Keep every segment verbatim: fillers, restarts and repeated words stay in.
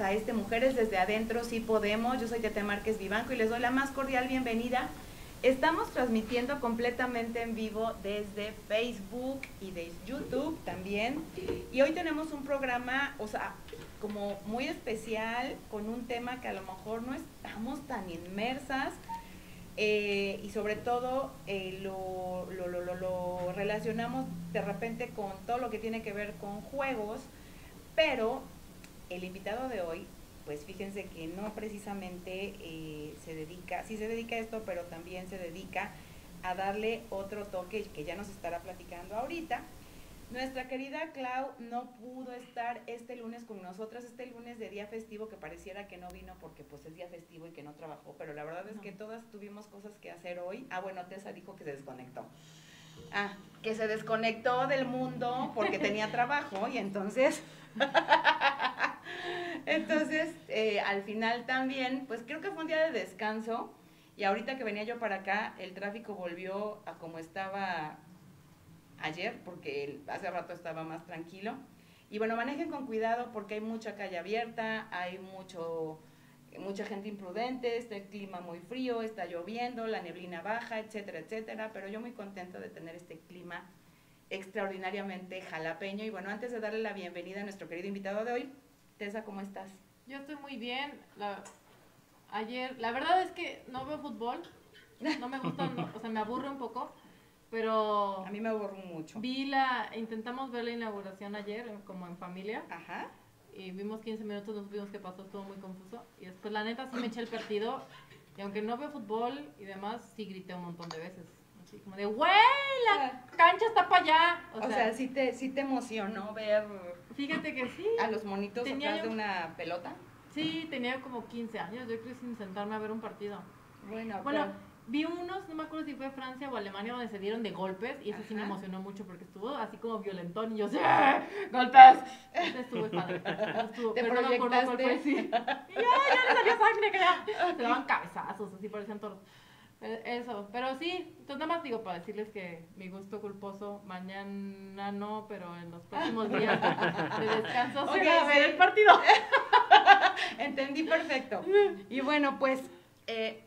A este Mujeres desde Adentro sí Podemos. Yo soy Tete Márquez Vivanco y les doy la más cordial bienvenida. Estamos transmitiendo completamente en vivo desde Facebook y de YouTube también, y hoy tenemos un programa, o sea, como muy especial, con un tema que a lo mejor no estamos tan inmersas, eh, y sobre todo eh, lo, lo, lo, lo, lo relacionamos de repente con todo lo que tiene que ver con juegos, pero el invitado de hoy, pues fíjense que no precisamente eh, se dedica, sí se dedica a esto, pero también se dedica a darle otro toque que ya nos estará platicando ahorita. Nuestra querida Clau no pudo estar este lunes con nosotras, este lunes de día festivo, que pareciera que no vino porque pues es día festivo y que no trabajó, pero la verdad es no. que todas tuvimos cosas que hacer hoy. Ah, bueno, Tessa dijo que se desconectó. Ah, que se desconectó del mundo porque tenía trabajo y entonces... entonces, eh, al final también, pues creo que fue un día de descanso, y ahorita que venía yo para acá, el tráfico volvió a como estaba ayer, porque el, hace rato estaba más tranquilo. Y bueno, manejen con cuidado porque hay mucha calle abierta, hay mucho, mucha gente imprudente, está el clima muy frío, está lloviendo, la neblina baja, etcétera, etcétera, pero yo muy contenta de tener este clima extraordinariamente jalapeño. Y bueno, antes de darle la bienvenida a nuestro querido invitado de hoy, Tessa, ¿cómo estás? Yo estoy muy bien. La, ayer, la verdad es que no veo fútbol. No me gusta, no, o sea, me aburre un poco. Pero... A mí me aburre mucho. Vi la... Intentamos ver la inauguración ayer, como en familia. Ajá. Y vimos quince minutos, no supimos qué pasó, estuvo muy confuso. Y después, la neta, sí me eché el partido. Y aunque no veo fútbol y demás, sí grité un montón de veces. Así como de, ¡güey! ¡La cancha está para allá! O, o sea, sea, sí te, sí te emocionó ver... Fíjate que sí. A los monitos atrás yo, de una pelota. Sí, tenía como quince años, yo creo, sin sentarme a ver un partido. Bueno, bueno pero... Vi unos, no me acuerdo si fue Francia o Alemania, donde se dieron de golpes. Y eso sí me emocionó mucho porque estuvo así como violentón. Y yo, ¡sí! ¡Golpes! Entonces estuvo padre. Estuvo, ¿Te pero no me acuerdo cuál fue. Sí. Y ya, ya le salió sangre. Que ya. Se daban cabezazos, así parecían toros. Eso, pero sí. Entonces nada más digo para decirles que mi gusto culposo, mañana no, pero en los próximos días de descanso okay, se va a ver sí. el partido. Entendí perfecto. Y bueno, pues... Eh,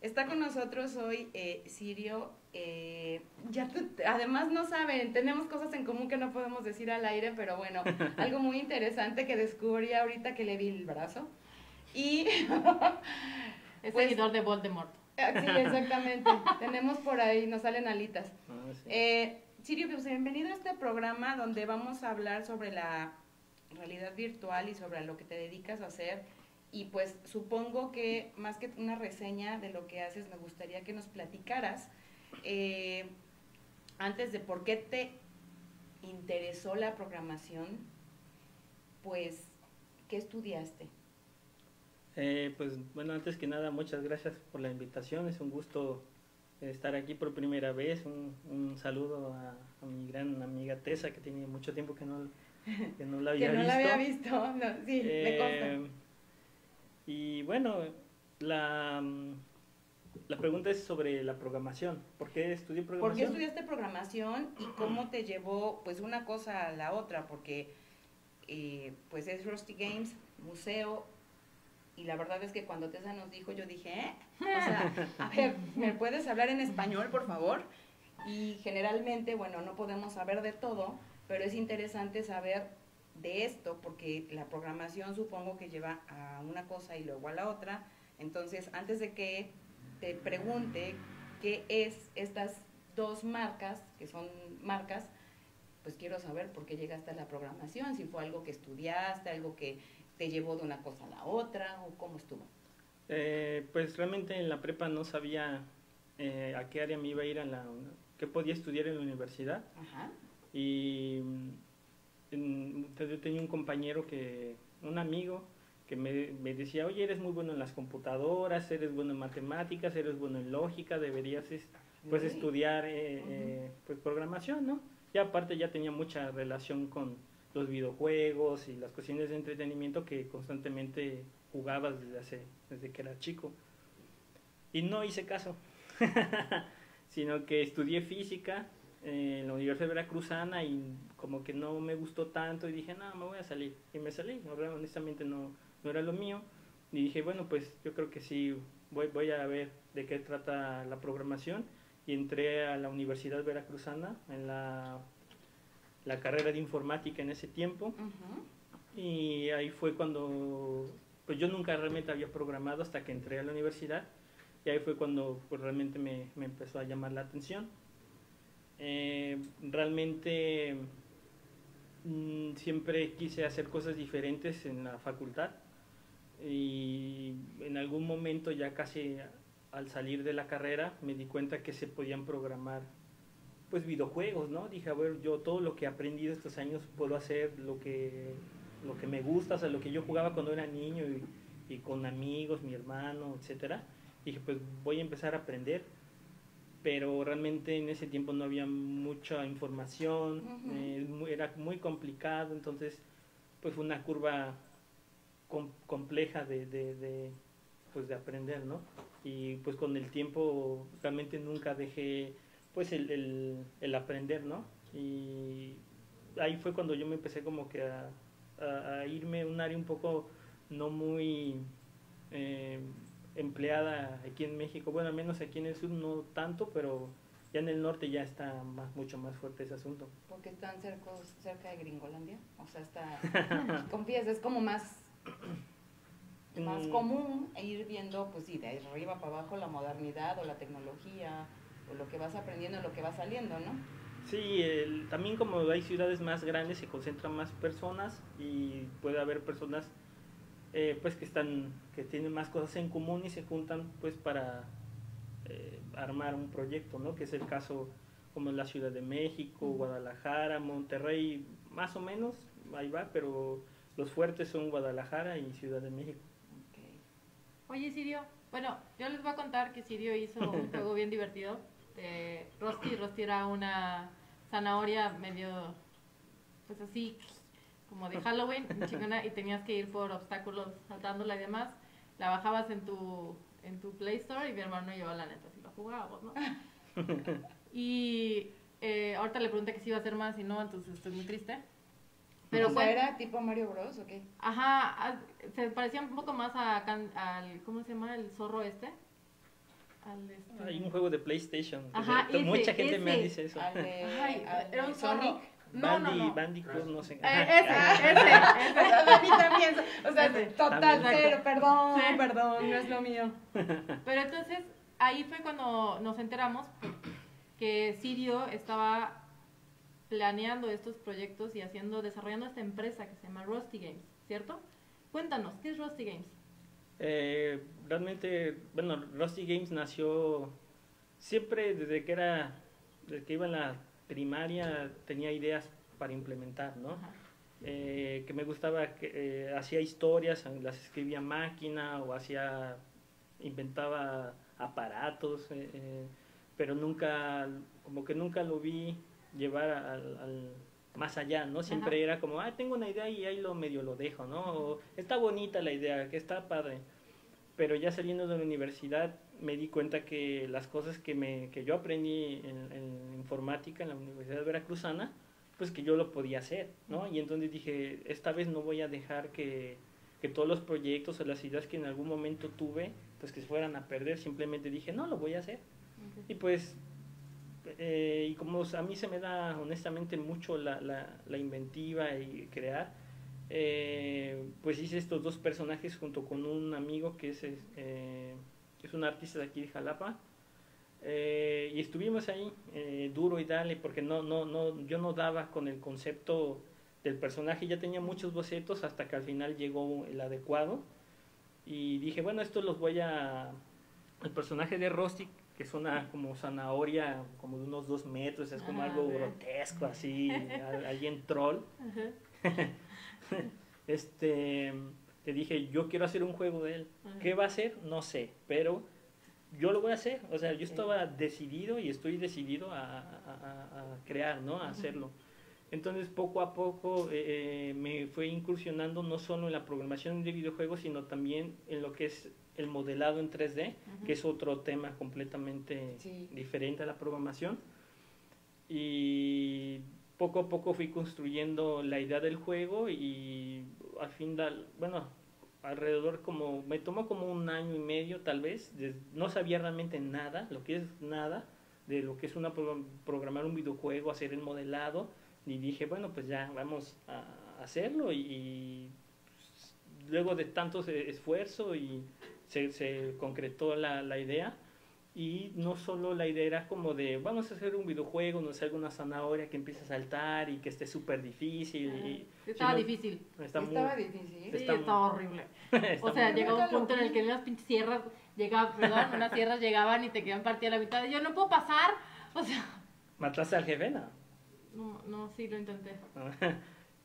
Está con nosotros hoy eh, Sirio, eh, ya te, además no saben, tenemos cosas en común que no podemos decir al aire, pero bueno, algo muy interesante que descubrí ahorita que le vi el brazo. Y es pues, seguidor de Voldemort. Eh, sí, exactamente, tenemos por ahí, nos salen alitas. Ah, sí. eh, Sirio, pues bienvenido a este programa donde vamos a hablar sobre la realidad virtual y sobre lo que te dedicas a hacer. Y pues supongo que más que una reseña de lo que haces, me gustaría que nos platicaras eh, antes de por qué te interesó la programación, pues, ¿qué estudiaste? Eh, pues, bueno, antes que nada, muchas gracias por la invitación. Es un gusto estar aquí por primera vez. Un, un saludo a, a mi gran amiga Tessa, que tiene mucho tiempo que no, que no la había visto. Que no la había visto, no, sí, eh, me consta. Y bueno, la, la pregunta es sobre la programación. ¿Por qué estudié programación? ¿Por qué estudiaste programación y cómo te llevó pues una cosa a la otra? Porque eh, pues es Rusty Games, museo, y la verdad es que cuando Tessa nos dijo, yo dije, ¿eh? O sea, a ver, ¿me puedes hablar en español, por favor? Y generalmente, bueno, no podemos saber de todo, pero es interesante saber de esto, porque la programación supongo que lleva a una cosa y luego a la otra. Entonces, antes de que te pregunte qué es estas dos marcas, que son marcas, pues quiero saber por qué llegaste a la programación, si fue algo que estudiaste, algo que te llevó de una cosa a la otra, o cómo estuvo. Eh, pues realmente en la prepa no sabía eh, a qué área me iba a ir, a la, qué podía estudiar en la universidad. Ajá. Y... Entonces yo tenía un compañero, que un amigo, que me, me decía, oye, eres muy bueno en las computadoras, eres bueno en matemáticas, eres bueno en lógica, deberías pues, sí. estudiar eh, uh-huh. eh, pues, programación, ¿no? Y aparte ya tenía mucha relación con los videojuegos y las cuestiones de entretenimiento que constantemente jugabas desde, hace, desde que era chico. Y no hice caso, sino que estudié física en la Universidad Veracruzana y como que no me gustó tanto y dije, no, me voy a salir. Y me salí, no, honestamente no, no era lo mío. Y dije, bueno, pues yo creo que sí, voy, voy a ver de qué trata la programación. Y entré a la Universidad Veracruzana en la, la carrera de informática en ese tiempo. Uh-huh. Y ahí fue cuando, pues yo nunca realmente había programado hasta que entré a la universidad. Y ahí fue cuando pues, realmente me, me empezó a llamar la atención. Eh, realmente mm, siempre quise hacer cosas diferentes en la facultad y en algún momento ya casi al salir de la carrera me di cuenta que se podían programar pues videojuegos, ¿no? Dije, a ver, yo todo lo que he aprendido estos años puedo hacer lo que, lo que me gusta, o sea, lo que yo jugaba cuando era niño y, y con amigos, mi hermano, etcétera. Dije, pues voy a empezar a aprender. Pero realmente en ese tiempo no había mucha información, uh-huh. eh, muy, era muy complicado, entonces pues fue una curva com compleja de, de, de, pues, de aprender, ¿no? Y pues con el tiempo realmente nunca dejé pues el, el, el aprender, ¿no? Y ahí fue cuando yo me empecé como que a, a, a irme a un área un poco no muy... Eh, empleada aquí en México, bueno, al menos aquí en el sur no tanto, pero ya en el norte ya está más, mucho más fuerte ese asunto. Porque están cercos, cerca de Gringolandia, o sea, está, confías, es como más más común ir viendo, pues sí, de arriba para abajo la modernidad o la tecnología o lo que vas aprendiendo, lo que va saliendo, ¿no? Sí, el, también como hay ciudades más grandes se concentran más personas y puede haber personas eh, pues que están, que tienen más cosas en común y se juntan pues para eh, armar un proyecto, ¿no? Que es el caso como en la Ciudad de México, Guadalajara, Monterrey, más o menos, ahí va, pero los fuertes son Guadalajara y Ciudad de México. Oye, Sirio, bueno, yo les voy a contar que Sirio hizo un juego bien divertido. Eh, Rusty, Rusty era una zanahoria medio, pues así, como de Halloween, chingona, y tenías que ir por obstáculos saltándola y demás. La bajabas en tu, en tu Play Store y mi hermano llevaba la neta, si lo jugábamos, ¿no? Y eh, ahorita le pregunté que si iba a hacer más y no, entonces estoy muy triste. Pero o sea, fue, ¿era tipo Mario Bros o qué? Ajá, se parecía un poco más a, al, ¿cómo se llama? El zorro este. Al este. Hay un juego de PlayStation. Ajá, ese, mucha gente ese. me dice eso. Al de, Ay, al era un zorro. No, Bandi, no, no. Bandicoot, no sé. Eh, ese, ese, ese. A mí también, o sea, ese. total también. cero, perdón, sí. perdón, no es lo mío. Pero entonces, ahí fue cuando nos enteramos que Sirio estaba planeando estos proyectos y haciendo, desarrollando esta empresa que se llama Rusty Games, ¿cierto? Cuéntanos, ¿qué es Rusty Games? Eh, realmente, bueno, Rusty Games nació siempre desde que era, desde que iba en la primaria, tenía ideas para implementar, ¿no? Eh, que me gustaba, que eh, hacía historias, las escribía a máquina o hacía, inventaba aparatos, eh, eh, pero nunca, como que nunca lo vi llevar al, al más allá, ¿no? Siempre Ajá. era como, ah, tengo una idea y ahí lo medio lo dejo, ¿no? O, está bonita la idea, que está padre. Pero ya saliendo de la universidad me di cuenta que las cosas que, me, que yo aprendí en, en informática en la Universidad Veracruzana, pues que yo lo podía hacer, ¿no? Y entonces dije, esta vez no voy a dejar que, que todos los proyectos o las ideas que en algún momento tuve, pues que se fueran a perder. Simplemente dije, no, lo voy a hacer. Okay. Y pues... Eh, y como a mí se me da honestamente mucho la, la, la inventiva y crear, eh, pues hice estos dos personajes junto con un amigo que es, eh, es un artista de aquí de Xalapa, eh, y estuvimos ahí eh, duro y dale, porque no, no, no, yo no daba con el concepto del personaje, ya tenía muchos bocetos hasta que al final llegó el adecuado y dije, bueno, esto los voy a... el personaje de Rusty, que es una como zanahoria, como de unos dos metros, es como ah, algo grotesco, así, alguien troll. Uh-huh. este, te dije, yo quiero hacer un juego de él. Uh-huh. ¿Qué va a hacer? No sé, pero yo lo voy a hacer. O sea, yo estaba decidido y estoy decidido a, a, a crear, ¿no? A hacerlo. Entonces, poco a poco eh, me fue incursionando no solo en la programación de videojuegos, sino también en lo que es el modelado en tres D, Ajá. que es otro tema completamente sí. diferente a la programación. Y poco a poco fui construyendo la idea del juego y al fin, de, bueno, alrededor como, me tomó como un año y medio tal vez, de, no sabía realmente nada, lo que es nada, de lo que es una programar un videojuego, hacer el modelado, y dije, bueno, pues ya vamos a hacerlo y, y luego de tanto esfuerzo y se, se concretó la, la idea. Y no solo la idea era como de vamos a hacer un videojuego, no sé, alguna zanahoria que empiece a saltar y que esté súper difícil. Ah, y, estaba sino, difícil. Está muy, estaba difícil. Está sí, muy, estaba horrible. Está o sea, muy, llegaba un punto en el que las pinches sierras llegaban, perdón, unas sierras llegaban y te querían partir a la mitad. Y yo no puedo pasar. O sea. ¿Mataste al jefe? No, no, no sí, lo intenté.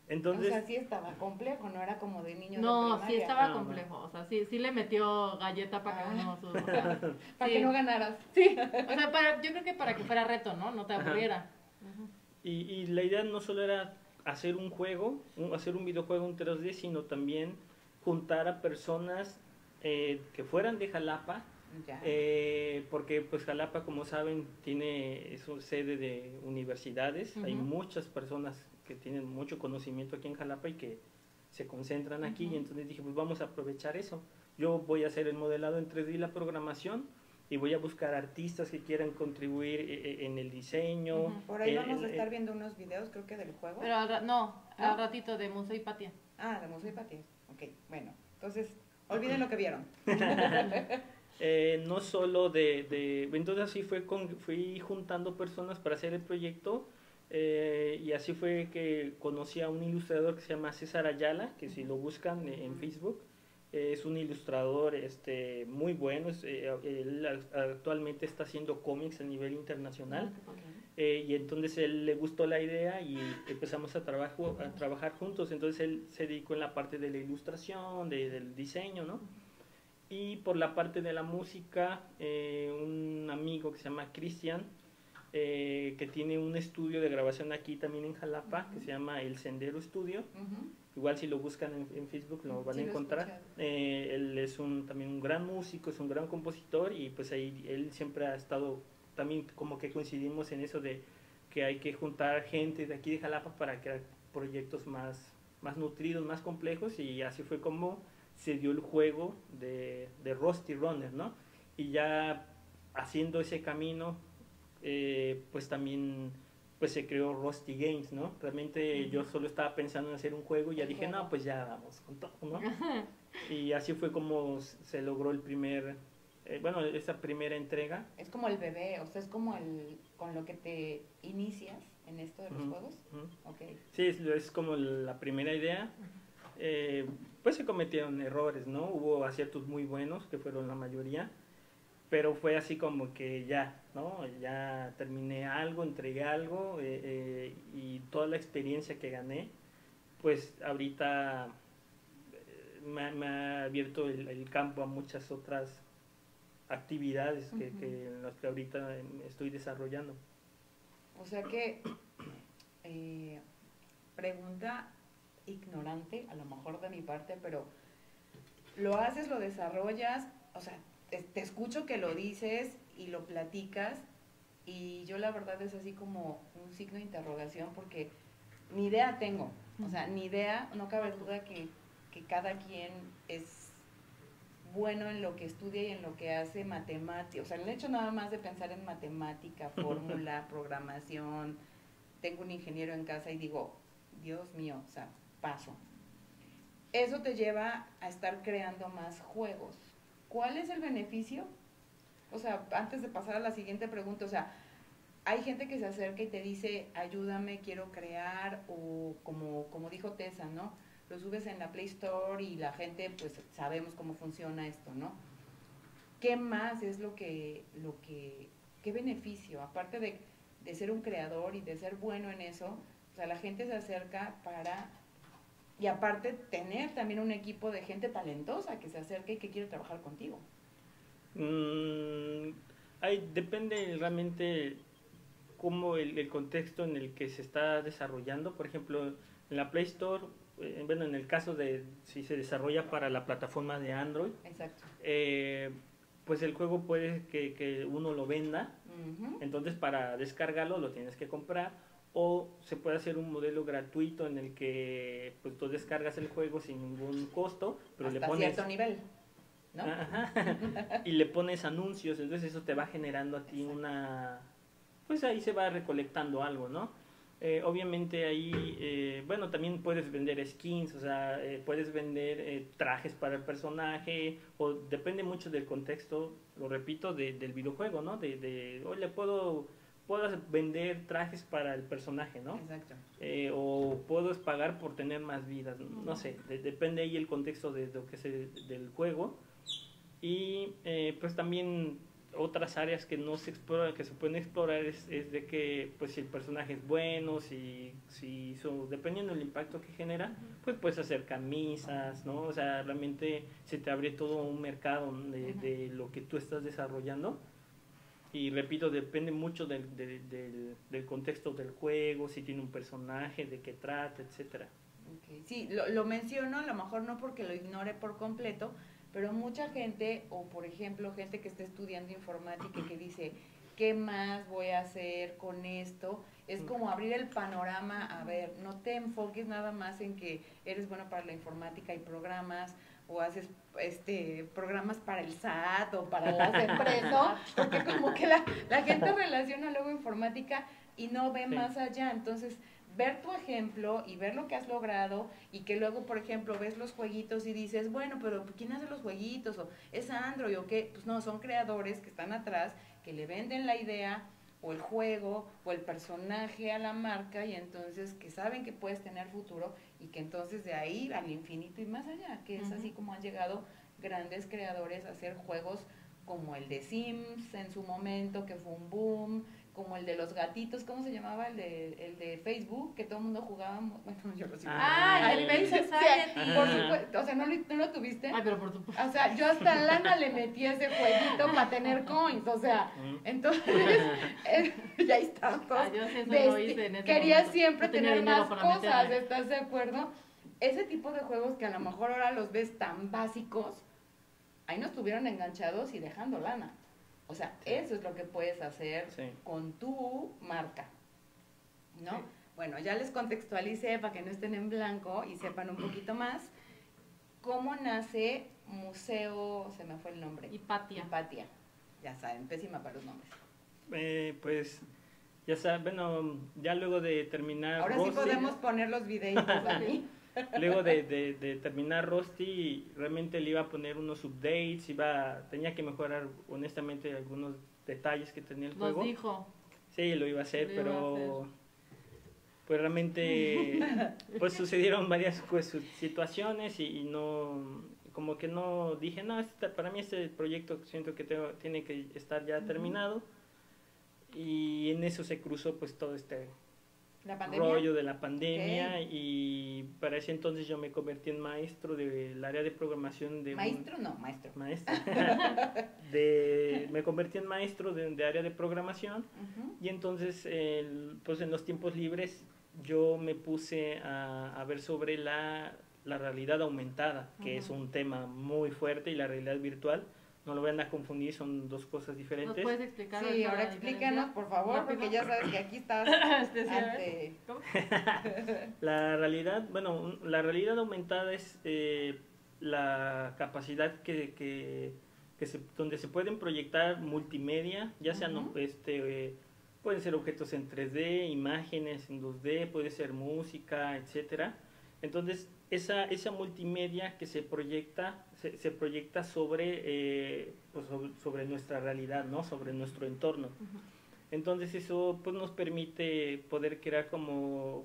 Entonces, o sea, sí estaba complejo, no era como de niño no, de primaria. No, sí estaba no, complejo, no. O sea, sí, sí le metió galleta para que ah. no sus, o sea, para sí. que no ganaras. Sí, o sea, para, yo creo que para que fuera reto, ¿no? No te aburriera. Y, y la idea no solo era hacer un juego, un, hacer un videojuego en tres D, sino también juntar a personas eh, que fueran de Xalapa, eh, porque pues Xalapa, como saben, tiene es un sede de universidades, uh-huh. hay muchas personas que tienen mucho conocimiento aquí en Xalapa y que se concentran aquí, uh-huh. y entonces dije, pues vamos a aprovechar eso. Yo voy a hacer el modelado en tres D y la programación, y voy a buscar artistas que quieran contribuir en el diseño. Uh-huh. Por ahí eh, vamos a estar eh, viendo unos videos, creo que del juego. Pero al ra- no, ¿no? al ratito de Museo Hipatia. Ah, de Museo Hipatia. Ok, bueno, entonces, olviden lo que vieron. eh, no solo de, de... Entonces así fue con, fui juntando personas para hacer el proyecto. Eh, y así fue que conocí a un ilustrador que se llama César Ayala, que si lo buscan en Facebook, eh, es un ilustrador este, muy bueno, es, eh, él actualmente está haciendo cómics a nivel internacional, okay. eh, y entonces él le gustó la idea y empezamos a, trabajo, a trabajar juntos, entonces él se dedicó en la parte de la ilustración, de, del diseño, ¿no? Y por la parte de la música, eh, un amigo que se llama Cristian, Eh, que tiene un estudio de grabación aquí también en Xalapa, uh-huh. que se llama El Sendero Estudio, uh-huh. igual si lo buscan en, en Facebook lo van sí, a encontrar, eh, él es un, también un gran músico, es un gran compositor y pues ahí él siempre ha estado, también como que coincidimos en eso de que hay que juntar gente de aquí de Xalapa para crear proyectos más, más nutridos, más complejos y así fue como se dio el juego de, de Rusty Runner, ¿no? Y ya haciendo ese camino, Eh, pues también pues se creó Rusty Games, ¿no? Realmente uh-huh. yo solo estaba pensando en hacer un juego y ya dije, no, pues ya vamos con todo, ¿no? Y así fue como se logró el primer, eh, bueno, esa primera entrega. Es como el bebé, o sea, es como el, con lo que te inicias en esto de los uh-huh. juegos. Uh-huh. Okay. Sí, es, es como la primera idea. Uh-huh. eh, pues se cometieron errores, ¿no? Hubo aciertos muy buenos, que fueron la mayoría. Pero fue así como que ya, ¿no? Ya terminé algo, entregué algo eh, eh, y toda la experiencia que gané, pues ahorita me, me ha abierto el, el campo a muchas otras actividades que, uh-huh. que, en las que ahorita estoy desarrollando. O sea que, eh, pregunta ignorante, a lo mejor de mi parte, pero lo haces, lo desarrollas, o sea... te escucho que lo dices y lo platicas y yo la verdad es así como un signo de interrogación porque ni idea tengo, o sea, ni idea, no cabe duda que, que cada quien es bueno en lo que estudia y en lo que hace matemática, o sea, el hecho nada más de pensar en matemática, fórmula, programación, tengo un ingeniero en casa y digo, Dios mío, o sea, paso. Eso te lleva a estar creando más juegos. ¿Cuál es el beneficio? O sea, antes de pasar a la siguiente pregunta, o sea, hay gente que se acerca y te dice, ayúdame, quiero crear, o como, como dijo Tessa, ¿no? Lo subes en la Play Store y la gente, pues, sabemos cómo funciona esto, ¿no? ¿Qué más es lo que, lo que, qué beneficio? Aparte de, de ser un creador y de ser bueno en eso, o sea, la gente se acerca para... Y aparte, tener también un equipo de gente talentosa que se acerque y que quiere trabajar contigo. Mm, hay, depende realmente cómo el, el contexto en el que se está desarrollando. Por ejemplo, en la Play Store, eh, bueno, en el caso de si se desarrolla para la plataforma de Android, exacto. Eh, pues el juego puede que, que uno lo venda, uh-huh. entonces para descargarlo lo tienes que comprar. O se puede hacer un modelo gratuito en el que pues, tú descargas el juego sin ningún costo, pero hasta le pones... cierto nivel, ¿no? Y le pones anuncios, entonces eso te va generando a ti exacto. una... Pues ahí se va recolectando algo, ¿no? Eh, obviamente ahí, eh, bueno, también puedes vender skins, o sea, eh, puedes vender eh, trajes para el personaje, o depende mucho del contexto, lo repito, de, del videojuego, ¿no? De, de hoy le puedo... puedas vender trajes para el personaje, ¿no? Exacto. Eh, o puedes pagar por tener más vidas, no, no sé, de, depende ahí el contexto de, de lo que es el, del juego. Y eh, pues también otras áreas que no se exploran, que se pueden explorar es, es de que pues si el personaje es bueno, si, si so, dependiendo del impacto que genera, uh-huh. pues puedes hacer camisas, ¿no? O sea, realmente se te abre todo un mercado de, uh-huh. de lo que tú estás desarrollando. Y repito, depende mucho del, del, del, del contexto del juego, si tiene un personaje, de qué trata, etcétera. Okay. Sí, lo, lo menciono, a lo mejor no porque lo ignore por completo, pero mucha gente, o por ejemplo, gente que está estudiando informática y que dice, ¿qué más voy a hacer con esto? Es como abrir el panorama, a ver, no te enfoques nada más en que eres bueno para la informática y programas, o haces este programas para el S A T o para las empresas, porque como que la, la gente relaciona luego informática y no ve sí. más allá, entonces ver tu ejemplo y ver lo que has logrado y que luego, por ejemplo, ves los jueguitos y dices, bueno, pero ¿quién hace los jueguitos? ¿O es Android o qué? Pues no, son creadores que están atrás, que le venden la idea o el juego o el personaje a la marca y entonces que saben que puedes tener futuro y que entonces de ahí al infinito y más allá, que es así como han llegado grandes creadores a hacer juegos como el de Sims en su momento, que fue un boom, como el de los gatitos, ¿cómo se llamaba? El de, el de Facebook, que todo el mundo jugaba, bueno, yo lo sigo. Ah, el Facebook, o sea, por supuesto, o sea, ¿no lo, ¿no lo tuviste? Ay, pero por tu... O sea, yo hasta lana le metí ese jueguito para tener coins, o sea, entonces, ya está. Ay, yo eso lo hice en ese Quería momento. siempre no tener más cosas, meterme. ¿Estás de acuerdo? Ese tipo de juegos que a lo mejor ahora los ves tan básicos, ahí nos tuvieron enganchados y dejando lana. O sea, sí. Eso es lo que puedes hacer sí. con tu marca, ¿no? Sí. Bueno, ya les contextualicé para que no estén en blanco y sepan un poquito más cómo nace Museo, se me fue el nombre. Hipatia. Hipatia. Ya saben, pésima para los nombres. Eh, pues, ya saben, bueno, ya luego de terminar... Ahora Rusty, sí podemos poner los videitos aquí. Luego de, de, de terminar Rusty, realmente le iba a poner unos updates, iba a, tenía que mejorar honestamente algunos detalles que tenía el juego. Nos dijo. Sí, lo iba a hacer, lo pero a hacer. pues realmente pues sucedieron varias pues, situaciones y, y no, como que no dije, no, esta, para mí este proyecto siento que tengo, tiene que estar ya uh-huh. terminado y en eso se cruzó pues todo este... ¿La rollo de la pandemia okay. y para ese entonces yo me convertí en maestro del área de programación de maestro un, no maestro maestro de, me convertí en maestro de, de área de programación uh-huh. y entonces el, pues en los tiempos libres yo me puse a, a ver sobre la, la realidad aumentada que uh-huh. es un tema muy fuerte y la realidad virtual. No lo vayan a confundir, son dos cosas diferentes. ¿Nos puedes explicar? Sí, ahora explícanos, por favor, no, porque no. ya sabes que aquí estás ante... ¿Cómo? La realidad, bueno, la realidad aumentada es eh, la capacidad que, que, que se, donde se pueden proyectar multimedia, ya sean, uh-huh. este, eh, pueden ser objetos en tres D, imágenes en dos D, puede ser música, etcétera. Entonces, esa, esa multimedia que se proyecta, se, se proyecta sobre, eh, pues sobre, sobre nuestra realidad, ¿no? Sobre nuestro entorno. Uh-huh. Entonces eso pues, nos permite poder crear como,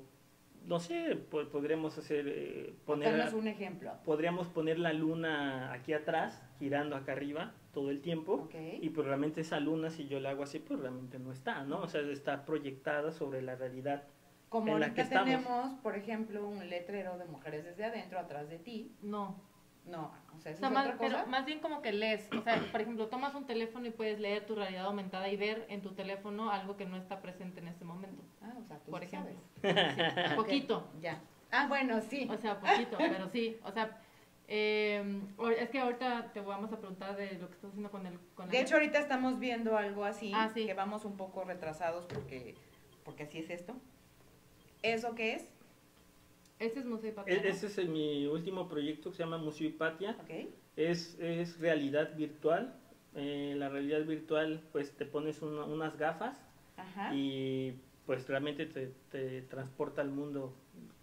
no sé, po podríamos hacer... Eh, poner un ejemplo. Podríamos poner la luna aquí atrás, girando acá arriba todo el tiempo, okay. y pues realmente esa luna, si yo la hago así, pues realmente no está, ¿no? O sea, está proyectada sobre la realidad. Como ahorita tenemos, por ejemplo, un letrero de mujeres desde adentro, atrás de ti. No. No, o sea, ¿eso o sea, es más, otra cosa? Pero más bien como que lees, o sea, por ejemplo, tomas un teléfono y puedes leer tu realidad aumentada y ver en tu teléfono algo que no está presente en este momento. Ah, o sea, tú por ejemplo. Sabes. Sí, okay. Poquito. Ya. Ah, bueno, sí. O sea, poquito, pero sí, o sea... Eh, es que ahorita te vamos a preguntar de lo que estás haciendo con el... Con de la... hecho, ahorita estamos viendo algo así, ah, sí. que vamos un poco retrasados porque, porque así es esto. ¿Eso qué es? Este es Museo Hipatia. E ese es el, mi último proyecto que se llama Museo Hipatia. Okay. Es, es realidad virtual. Eh, la realidad virtual, pues te pones una, unas gafas Ajá. y pues realmente te, te transporta al mundo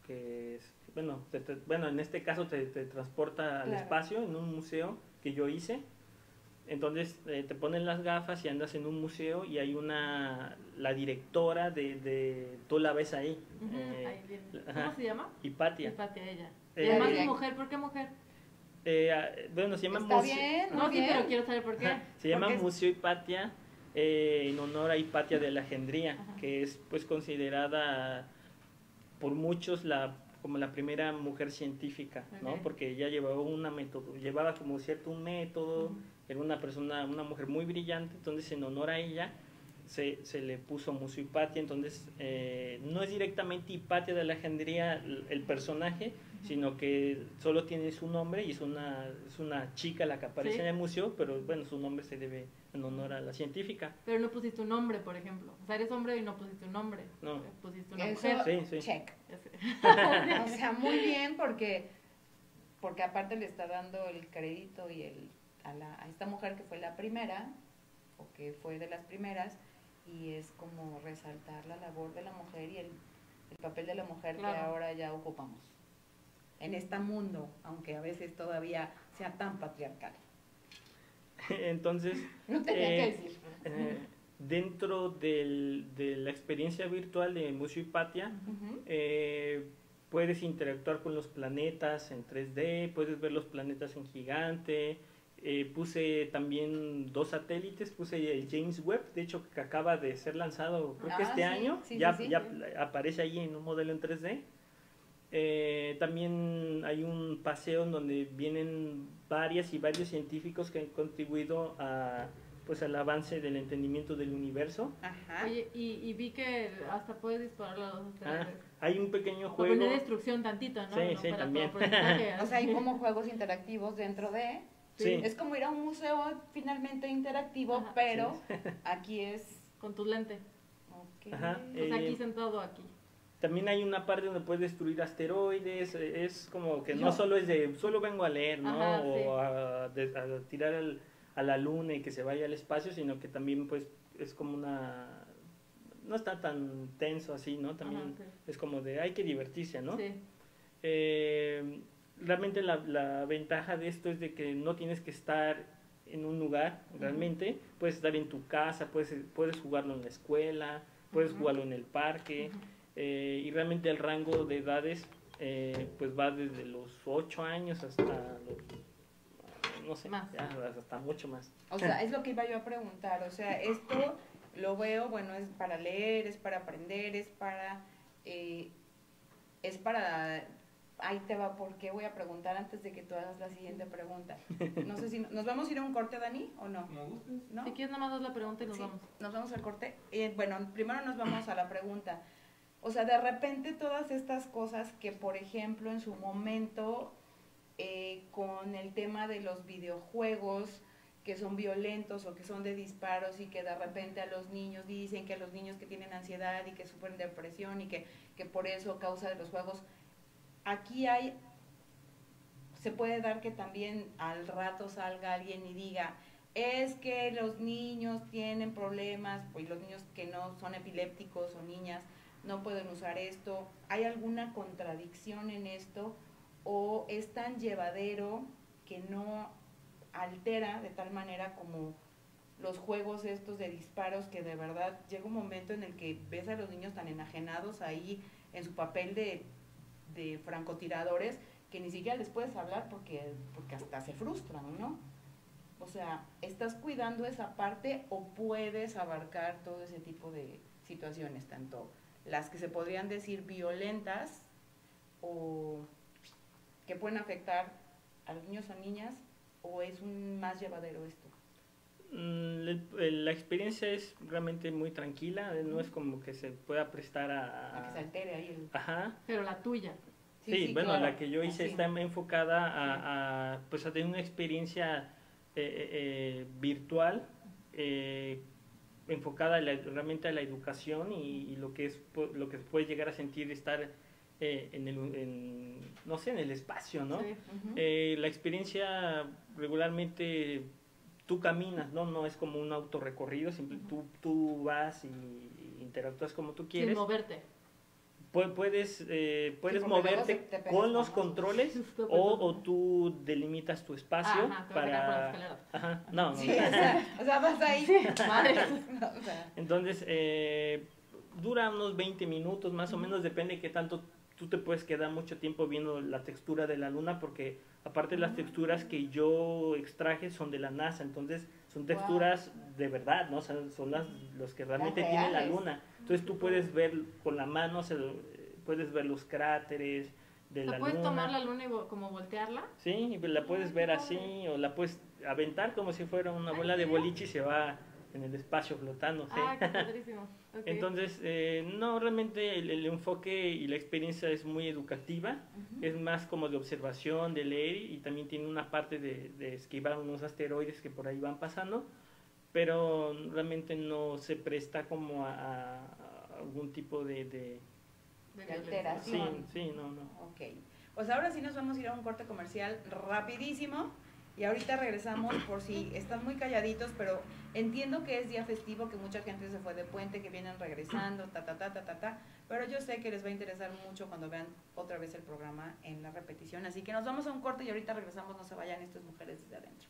que es, bueno, te, te, bueno, en este caso te, te transporta al claro. espacio en un museo que yo hice. Entonces eh, te ponen las gafas y andas en un museo y hay una, la directora de, de tú la ves ahí. Uh-huh, eh, ahí ¿Cómo ajá, se llama? Hipatia. Hipatia, ella. Eh, y además es mujer, ¿por qué mujer? Eh, bueno, se llama Museo. Bien, no, bien. Sí, pero quiero saber por qué. Ajá, se llama es... Museo Hipatia eh, en honor a Hipatia de la Gendría, ajá. que es pues considerada por muchos la como la primera mujer científica, okay. ¿no? Porque ella llevaba una método, llevaba como cierto un método, uh-huh. era una persona, una mujer muy brillante, entonces en honor a ella se, se le puso Museo Hipatia, entonces eh, no es directamente Hipatia de la Gendría el, el personaje, uh-huh. sino que solo tiene su nombre y es una, es una chica la que aparece ¿Sí? en el museo, pero bueno, su nombre se debe en honor a la científica. Pero no pusiste un nombre, por ejemplo, o sea, eres hombre y no pusiste un nombre, no. pusiste una Eso, mujer. Sí, sí. Check. O sea, muy bien, porque, porque aparte le está dando el crédito y el... A, la, a esta mujer que fue la primera o que fue de las primeras y es como resaltar la labor de la mujer y el el papel de la mujer claro. que ahora ya ocupamos en este mundo, aunque a veces todavía sea tan patriarcal. Entonces, no tenía eh, que decir. Eh, dentro del, de la experiencia virtual de Museo Hipatia, uh-huh. eh, puedes interactuar con los planetas en tres D, puedes ver los planetas en gigante. Eh, puse también dos satélites, puse el James Webb, de hecho que acaba de ser lanzado creo ah, que este sí, año, sí, ya, sí, sí. ya aparece ahí en un modelo en tres D. Eh, también hay un paseo en donde vienen varias y varios científicos que han contribuido a, pues, al avance del entendimiento del universo. Ajá. Oye, y, y vi que hasta puedes disparar las dos ah, hay un pequeño juego. Poner destrucción tantito, ¿no? Sí, ¿no? sí, Para también. O sea, hay como juegos interactivos dentro de... Sí. Es como ir a un museo finalmente interactivo, Ajá, pero sí. aquí es... Con tus lentes. Okay. Ajá, o sea, eh, aquí sentado, aquí. También hay una parte donde puedes destruir asteroides, es como que no, no solo es de, solo vengo a leer, ¿no? Ajá, o sí. a, a, a tirar al, a la luna y que se vaya al espacio, sino que también pues es como una... No está tan tenso así, ¿no? También Ajá, sí. es como de, hay que divertirse, ¿no? Sí. Eh... Realmente la, la ventaja de esto es de que no tienes que estar en un lugar, realmente. Uh-huh. Puedes estar en tu casa, puedes, puedes jugarlo en la escuela, puedes uh-huh. jugarlo en el parque. Uh-huh. eh, y realmente el rango de edades eh, pues va desde los ocho años hasta los, no sé, más. Ya, hasta mucho más. O sea, es lo que iba yo a preguntar. O sea, esto lo veo, bueno, es para leer, es para aprender, es para... Eh, es para... Ahí te va, porque voy a preguntar antes de que tú hagas la siguiente pregunta. No sé si... ¿Nos vamos a ir a un corte, Dani, o no? ¿No? Si quieres, nada más la pregunta y nos sí, vamos. Nos vamos al corte. Eh, bueno, primero nos vamos a la pregunta. O sea, de repente todas estas cosas que, por ejemplo, en su momento, eh, con el tema de los videojuegos, que son violentos o que son de disparos y que de repente a los niños dicen que a los niños que tienen ansiedad y que sufren depresión y que, que por eso a causa de los juegos... Aquí hay, se puede dar que también al rato salga alguien y diga, es que los niños tienen problemas, pues los niños que no son epilépticos o niñas no pueden usar esto. ¿Hay alguna contradicción en esto o es tan llevadero que no altera de tal manera como los juegos estos de disparos que de verdad llega un momento en el que ves a los niños tan enajenados ahí en su papel de... de francotiradores que ni siquiera les puedes hablar porque, porque hasta se frustran, ¿no? O sea, ¿estás cuidando esa parte o puedes abarcar todo ese tipo de situaciones, tanto las que se podrían decir violentas o que pueden afectar a los niños o niñas, o es un más llevadero esto? La experiencia es realmente muy tranquila, no es como que se pueda prestar a... A que se altere ahí. El... Ajá. Pero la tuya. Sí, sí, sí bueno, claro. la que yo hice Así. está enfocada a, a, pues, a tener una experiencia eh, eh, virtual, eh, enfocada a la, realmente a la educación y, y lo que es lo que puede llegar a sentir estar eh, en el... En, no sé, en el espacio, ¿no? Sí. Uh-huh. eh, la experiencia regularmente... Tú caminas, ¿no? No es como un autorrecorrido, simple, tú, tú vas y interactúas como tú quieres. Sin moverte. Puedes, puedes, eh, puedes sí, moverte con los controles o, o tú delimitas tu espacio ajá, ajá, para... Ajá, no, no. Sí, o, sea, o sea, vas ahí. no, o sea. Entonces, eh, dura unos veinte minutos más o menos, depende de qué tanto... Tú te puedes quedar mucho tiempo viendo la textura de la luna porque aparte las texturas que yo extraje son de la NASA, entonces son texturas wow. de verdad, ¿no? O sea, son las los que realmente tiene la luna. Entonces tú puedes ver con la mano, se, puedes ver los cráteres de la luna. ¿Puedes tomar la luna y vo- como voltearla? Sí, la puedes ver así o la puedes aventar como si fuera una bola de boliche y se va... en el espacio flotando, ¿sí? Ah, qué padrísimo. Okay. Entonces, eh, no, realmente el, el enfoque y la experiencia es muy educativa, uh-huh. es más como de observación, de leer, y también tiene una parte de, de esquivar unos asteroides que por ahí van pasando, pero realmente no se presta como a, a algún tipo de... De, de, de alteración. Sí, sí, no, no. Ok, pues ahora sí nos vamos a ir a un corte comercial rapidísimo. y ahorita regresamos por si están muy calladitos, pero entiendo que es día festivo, que mucha gente se fue de puente, que vienen regresando, ta, ta, ta, ta, ta, ta, pero yo sé que les va a interesar mucho cuando vean otra vez el programa en la repetición, así que nos vamos a un corte y ahorita regresamos, no se vayan estas mujeres desde adentro.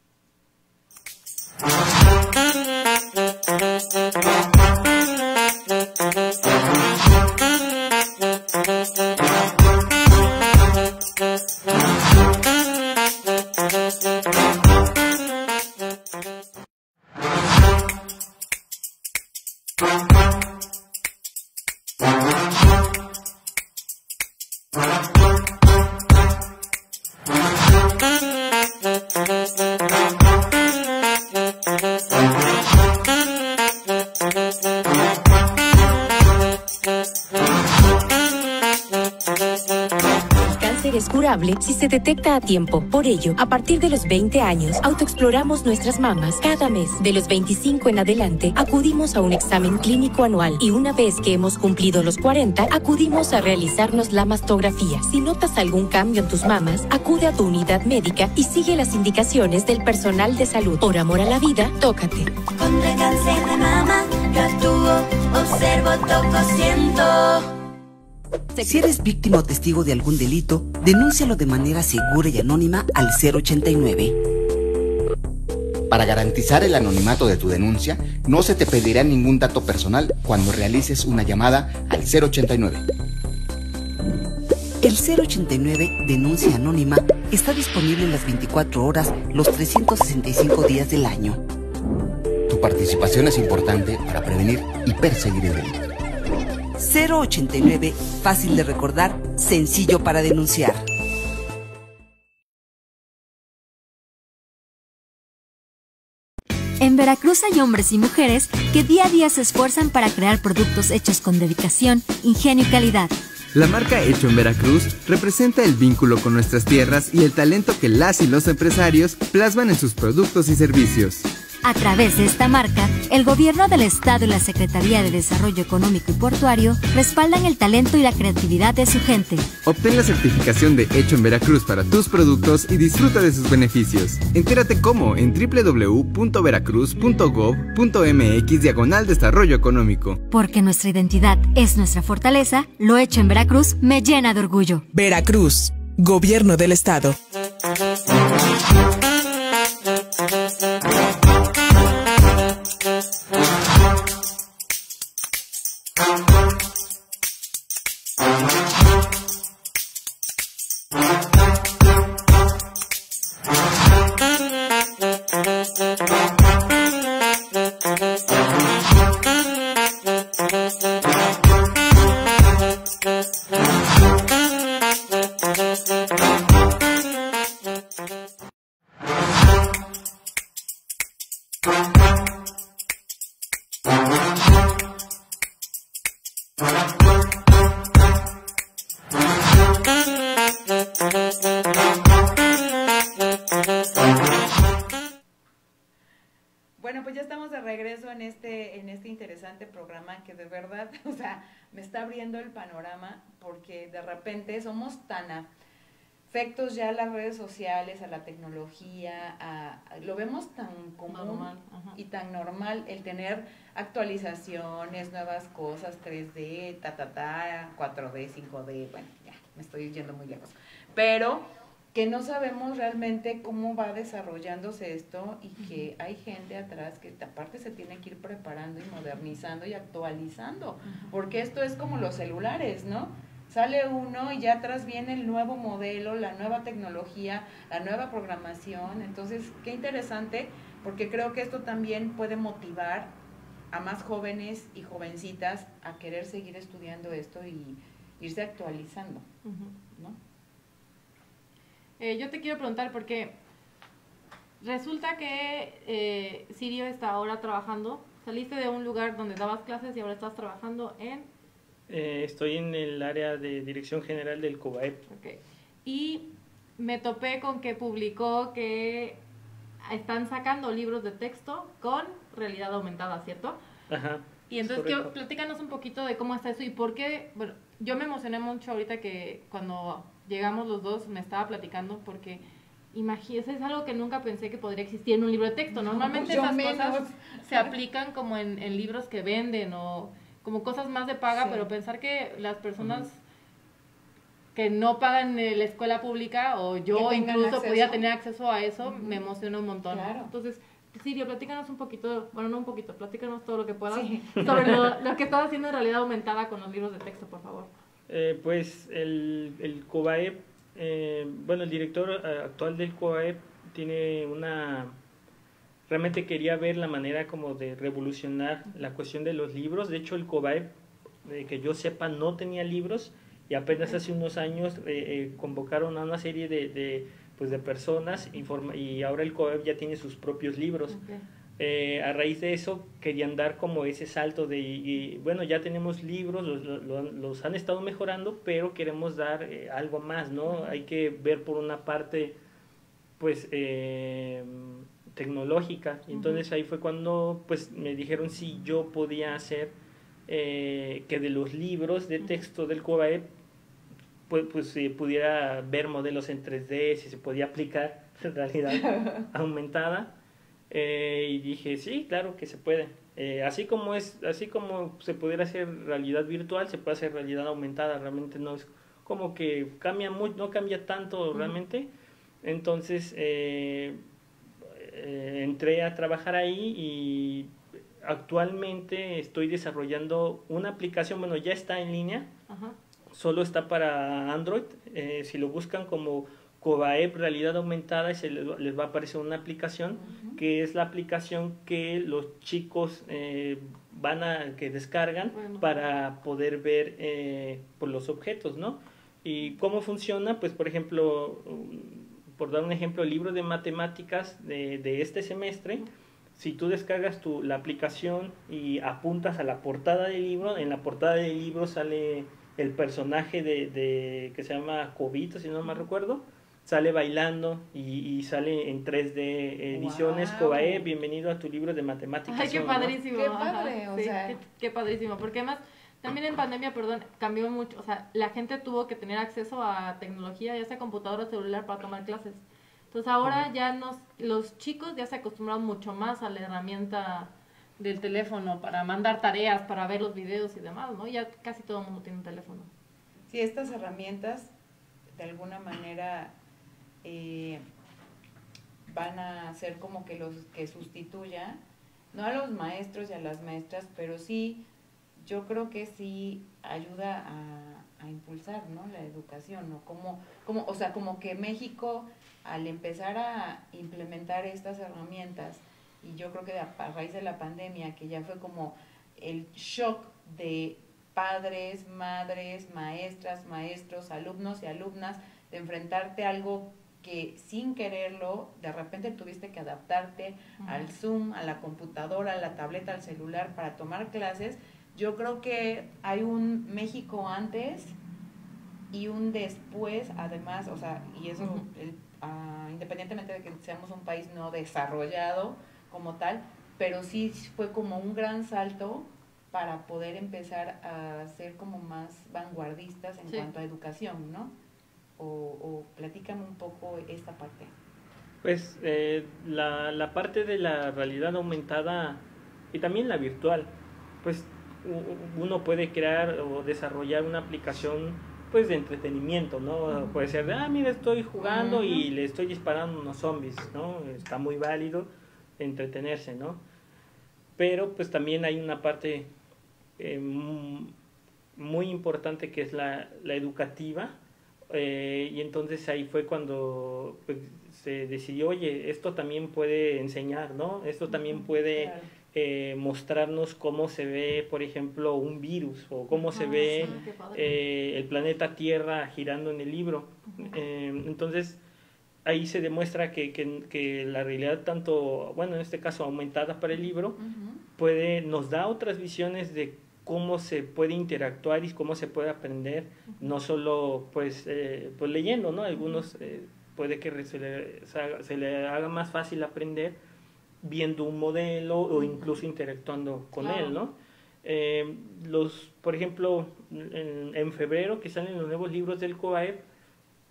Si se detecta a tiempo. Por ello, a partir de los veinte años, autoexploramos nuestras mamas cada mes. De los veinticinco en adelante, acudimos a un examen clínico anual y una vez que hemos cumplido los cuarenta, acudimos a realizarnos la mastografía. Si notas algún cambio en tus mamas, acude a tu unidad médica y sigue las indicaciones del personal de salud. Por amor a la vida, tócate. Contra el cáncer de mama, yo actúo, observo, toco, siento. Si eres víctima o testigo de algún delito, denúncialo de manera segura y anónima al cero ochenta y nueve. Para garantizar el anonimato de tu denuncia, no se te pedirá ningún dato personal cuando realices una llamada al cero ochenta y nueve. El cero ochenta y nueve Denuncia Anónima está disponible en las veinticuatro horas, los trescientos sesenta y cinco días del año. Tu participación es importante para prevenir y perseguir el delito. cero ochenta y nueve, fácil de recordar, sencillo para denunciar. En Veracruz hay hombres y mujeres que día a día se esfuerzan para crear productos hechos con dedicación, ingenio y calidad. La marca Hecho en Veracruz representa el vínculo con nuestras tierras y el talento que las y los empresarios plasman en sus productos y servicios. A través de esta marca, el Gobierno del Estado y la Secretaría de Desarrollo Económico y Portuario respaldan el talento y la creatividad de su gente. Obtén la certificación de Hecho en Veracruz para tus productos y disfruta de sus beneficios. Entérate cómo en doble u doble u doble u punto veracruz punto gov punto m x diagonal desarrollo económico. Porque nuestra identidad es nuestra fortaleza, lo hecho en Veracruz me llena de orgullo. Veracruz, Gobierno del Estado. Me está abriendo el panorama porque de repente somos tan afectos ya a las redes sociales, a la tecnología, a, a, lo vemos tan común y tan normal el tener actualizaciones, nuevas cosas, tres D, ta, ta, ta, cuatro D, cinco D, bueno, ya, me estoy yendo muy lejos, pero que no sabemos realmente cómo va desarrollándose esto y que hay gente atrás que aparte se tiene que ir preparando y modernizando y actualizando, porque esto es como los celulares, ¿no? Sale uno y ya atrás viene el nuevo modelo, la nueva tecnología, la nueva programación, entonces qué interesante, porque creo que esto también puede motivar a más jóvenes y jovencitas a querer seguir estudiando esto y irse actualizando, ¿no? Eh, yo te quiero preguntar porque resulta que eh, Sirio está ahora trabajando. Saliste de un lugar donde dabas clases y ahora estás trabajando en... Eh, estoy en el área de dirección general del COBAEP. Okay. Y me topé con que publicó que están sacando libros de texto con realidad aumentada, ¿cierto? Ajá. Y entonces, quiero, platícanos un poquito de cómo está eso y por qué... Bueno, yo me emocioné mucho ahorita que cuando... Llegamos los dos, me estaba platicando porque Imagínense, es algo que nunca pensé que podría existir en un libro de texto. Normalmente no, esas menos. cosas se aplican como en, en libros que venden o como cosas más de paga, sí. pero pensar que las personas uh-huh. que no pagan la escuela pública o yo incluso acceso? podía tener acceso a eso, uh-huh. me emociona un montón. Claro. Entonces, Sirio, platícanos un poquito, bueno, no un poquito, platícanos todo lo que puedas sí. sobre lo, lo que estás haciendo en realidad aumentada con los libros de texto, por favor. Eh, pues el, el COBAEP, Eh, bueno, el director actual del COBAEP tiene una... Realmente quería ver la manera como de revolucionar la cuestión de los libros. De hecho, el COBAEP, eh, que yo sepa, no tenía libros y apenas hace unos años eh, eh, convocaron a una serie de, de, pues, de personas informa y ahora el COBAEP ya tiene sus propios libros. Okay. Eh, a raíz de eso querían dar como ese salto de, y, y, bueno, ya tenemos libros, los, los, los han estado mejorando, pero queremos dar eh, algo más, ¿no? Hay que ver por una parte, pues, eh, tecnológica. Y entonces ahí fue cuando, pues, me dijeron si yo podía hacer eh, que de los libros de texto del COBAEP, pues, pues eh, pudiera ver modelos en tres D, si se podía aplicar en realidad aumentada. Eh, y dije, sí, claro que se puede. Eh, así como es, así como se pudiera hacer realidad virtual, se puede hacer realidad aumentada. Realmente no es como que cambia mucho, no cambia tanto realmente. Uh-huh. Entonces eh, eh, entré a trabajar ahí y actualmente estoy desarrollando una aplicación, bueno, ya está en línea, uh-huh. solo está para Android. Eh, si lo buscan como COBAEP Realidad Aumentada y se les va a aparecer una aplicación uh-huh. que es la aplicación que los chicos eh, van a que descargan bueno. para poder ver eh, por los objetos, ¿no? Y cómo funciona, pues por ejemplo, por dar un ejemplo, el libro de matemáticas de, de este semestre, uh-huh. si tú descargas tu, la aplicación y apuntas a la portada del libro, en la portada del libro sale el personaje de, de que se llama Cobito, si no me recuerdo, sale bailando y, y sale en tres D ediciones. Wow. COBAEP, bienvenido a tu libro de matemáticas. Ay, qué padrísimo. ¿No? Qué padre, o sí, sea. Qué, qué padrísimo, porque además también en pandemia, perdón, cambió mucho, o sea, la gente tuvo que tener acceso a tecnología, ya sea computadora o celular para tomar clases. Entonces ahora uh-huh. ya nos, los chicos ya se acostumbraron mucho más a la herramienta del teléfono para mandar tareas, para ver los videos y demás, ¿no? Ya casi todo el mundo tiene un teléfono. Sí, estas herramientas de alguna manera... Eh, van a ser como que los que sustituya, no a los maestros y a las maestras, pero sí, yo creo que sí ayuda a, a impulsar, ¿no? La educación, ¿no? Como, como, o sea, como que México, al empezar a implementar estas herramientas, y yo creo que a, a raíz de la pandemia, que ya fue como el shock de padres, madres, maestras, maestros, alumnos y alumnas, de enfrentarte a algo que sin quererlo, de repente tuviste que adaptarte uh-huh. al Zoom, a la computadora, a la tableta, al celular para tomar clases. Yo creo que hay un México antes y un después, además, o sea, y eso, uh-huh. el, uh, independientemente de que seamos un país no desarrollado como tal, pero sí fue como un gran salto para poder empezar a ser como más vanguardistas en sí. cuanto a educación, ¿no? O, o platícame un poco esta parte. Pues eh, la, la parte de la realidad aumentada y también la virtual, pues uno puede crear o desarrollar una aplicación pues de entretenimiento, ¿no? Uh-huh. Puede ser de, ah, mira, estoy jugando uh-huh. y le estoy disparando unos zombies, ¿no? Está muy válido entretenerse, ¿no? Pero pues también hay una parte eh, muy importante que es la, la educativa. Eh, y entonces ahí fue cuando pues, se decidió, oye, esto también puede enseñar, ¿no? Esto también puede claro. eh, mostrarnos cómo se ve, por ejemplo, un virus o cómo ah, se ve sí, eh, el planeta Tierra girando en el libro. Uh-huh. eh, entonces ahí se demuestra que, que, que la realidad tanto, bueno, en este caso aumentada para el libro, uh-huh. puede, nos da otras visiones de cómo se puede interactuar y cómo se puede aprender, no solo pues, eh, pues leyendo, ¿no? Algunos eh, puede que se le, se le haga más fácil aprender viendo un modelo o incluso interactuando con claro. él, ¿no? Eh, los, por ejemplo, en, en febrero que salen los nuevos libros del COBAEP,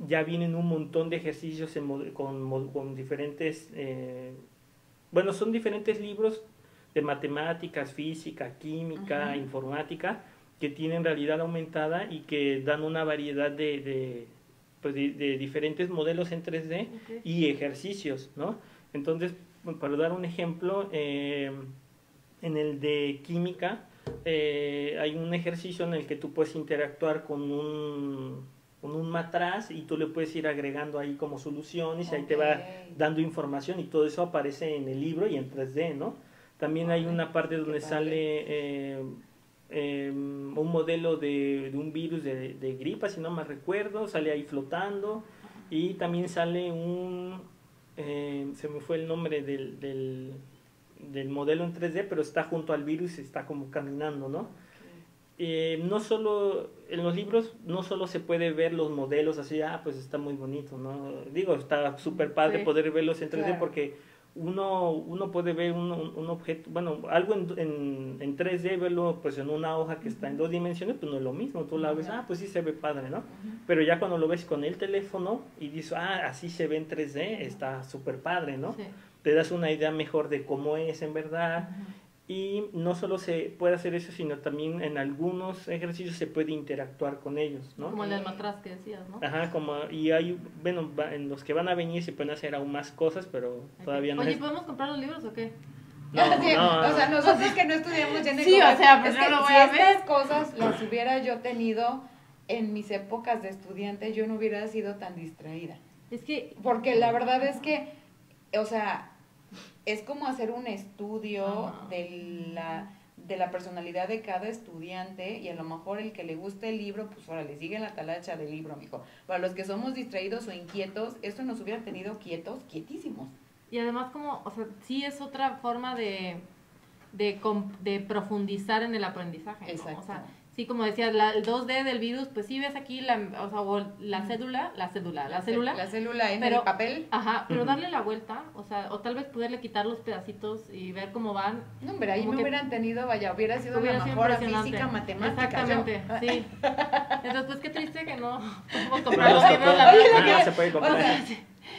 ya vienen un montón de ejercicios en, con, con diferentes, eh, bueno, son diferentes libros de matemáticas, física, química, ajá, informática, que tienen realidad aumentada y que dan una variedad de, de, pues de, de diferentes modelos en tres D, okay, y ejercicios, ¿no? Entonces, para dar un ejemplo, eh, en el de química eh, hay un ejercicio en el que tú puedes interactuar con un, con un matraz y tú le puedes ir agregando ahí como soluciones, okay, y ahí te va dando información y todo eso aparece en el libro y en tres D, ¿no? También, okay, hay una parte donde sale... Eh, Eh, un modelo de, de un virus de, de gripa, si no me recuerdo, sale ahí flotando, y también sale un, eh, se me fue el nombre del, del, del modelo en tres D, pero está junto al virus, está como caminando, ¿no? Eh, no solo, en los libros no solo se puede ver los modelos así, ah, pues está muy bonito, ¿no? Digo, está súper padre, sí, poder verlos en tres D, claro, porque Uno, uno puede ver un, un objeto, bueno, algo en, en, en tres D, verlo pues en una hoja que está en dos dimensiones, pues no es lo mismo, tú la ves, ah, pues sí se ve padre, ¿no? Pero ya cuando lo ves con el teléfono y dices, ah, así se ve en tres D, está súper padre, ¿no? Sí. Te das una idea mejor de cómo es en verdad. Ajá. Y no solo se puede hacer eso, sino también en algunos ejercicios se puede interactuar con ellos, ¿no? Como las matraz que decías, ¿no? Ajá, como, y hay, bueno, en los que van a venir se pueden hacer aún más cosas, pero todavía no. Oye, ¿podemos comprar los libros o qué? No, sí, no, o sea, nosotros, o sea, que no estudiamos ya en el sí, colegio, o sea, pero es que no voy si a ver. Estas cosas las hubiera yo tenido en mis épocas de estudiante, yo no hubiera sido tan distraída. Es que... Porque la verdad es que, o sea... Es como hacer un estudio, ajá, de la de la personalidad de cada estudiante, y a lo mejor el que le guste el libro, pues ahora le sigue la talacha del libro, mijo. Para los que somos distraídos o inquietos, esto nos hubiera tenido quietos, quietísimos. Y además como, o sea, sí es otra forma de de, de profundizar en el aprendizaje, ¿no? Exacto. O sea, sí, como decías, la, el dos D del virus, pues sí ves aquí la, o sea, o la cédula, la cédula, la célula. La célula en pero, el papel. Ajá, pero darle la vuelta, o sea, o tal vez poderle quitar los pedacitos y ver cómo van. No, hombre, ahí me que, hubieran tenido, vaya, hubiera sido hubiera la mejor física, matemática. Exactamente, yo, sí. Entonces, pues qué triste que no podemos comprar los libros. No se puede comprar. O sea,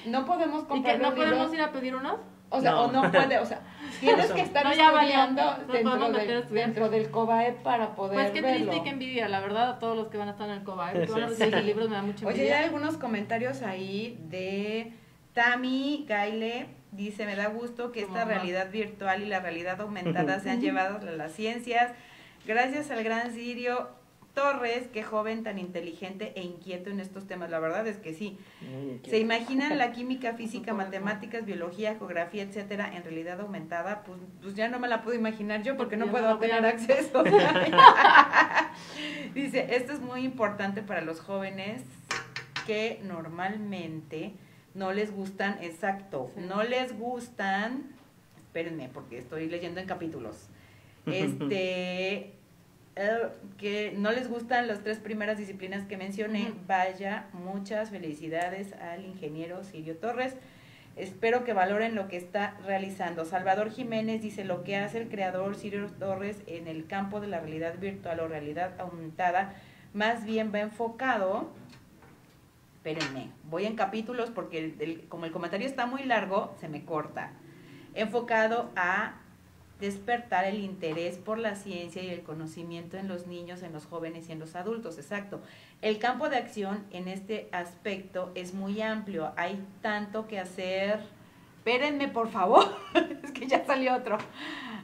no podemos comprar los libros. ¿Y que no podemos ir a pedir unos? O sea, no. o no puede, o sea, tienes que estar no, estudiando dentro, del, dentro del COBAEP para poder verlo. Pues qué verlo. Triste y qué envidia, la verdad, a todos los que van a estar en el COBAEP, que van a recibir sus libros, me da mucha envidia. Oye, hay algunos comentarios ahí de Tami Gaile, dice, me da gusto que esta realidad virtual y la realidad aumentada sean llevadas a las ciencias. Gracias al gran Sirio Torres, qué joven tan inteligente e inquieto en estos temas, la verdad es que sí. ¿Se imaginan la química, física, matemáticas, biología, geografía, etcétera, en realidad aumentada? Pues, pues ya no me la puedo imaginar yo porque no yo puedo no tener acceso. Dice, esto es muy importante para los jóvenes que normalmente no les gustan, exacto, sí. no les gustan, espérenme porque estoy leyendo en capítulos, este... que no les gustan las tres primeras disciplinas que mencioné. Uh-huh. Vaya, muchas felicidades al ingeniero Sirio Torres. Espero que valoren lo que está realizando. Salvador Jiménez dice, lo que hace el creador Sirio Torres en el campo de la realidad virtual o realidad aumentada, más bien va enfocado... Espérenme, voy en capítulos porque el, el, como el comentario está muy largo, se me corta. Enfocado a... despertar el interés por la ciencia y el conocimiento en los niños, en los jóvenes y en los adultos, exacto. El campo de acción en este aspecto es muy amplio, hay tanto que hacer. Espérenme, por favor, es que ya salió otro.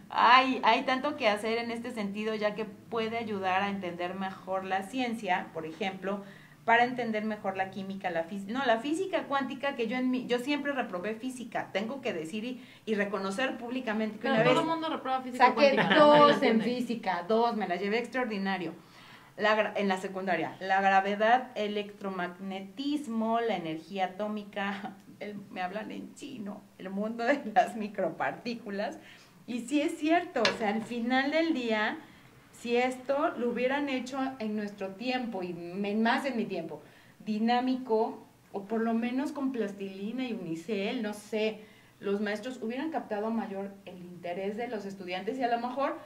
Ay, hay tanto que hacer en este sentido, ya que puede ayudar a entender mejor la ciencia, por ejemplo, para entender mejor la química, la física, no, la física cuántica, que yo en mi, yo siempre reprobé física, tengo que decir y, y reconocer públicamente que una vez... Pero todo el mundo reproba física cuántica. Saqué dos en física, dos, me la llevé extraordinario, la, en la secundaria. La gravedad, electromagnetismo, la energía atómica, el, me hablan en chino, el mundo de las micropartículas, y sí es cierto, o sea, al final del día... Si esto lo hubieran hecho en nuestro tiempo, y más en mi tiempo, dinámico, o por lo menos con plastilina y unicel, no sé, los maestros hubieran captado mayor el interés de los estudiantes y a lo mejor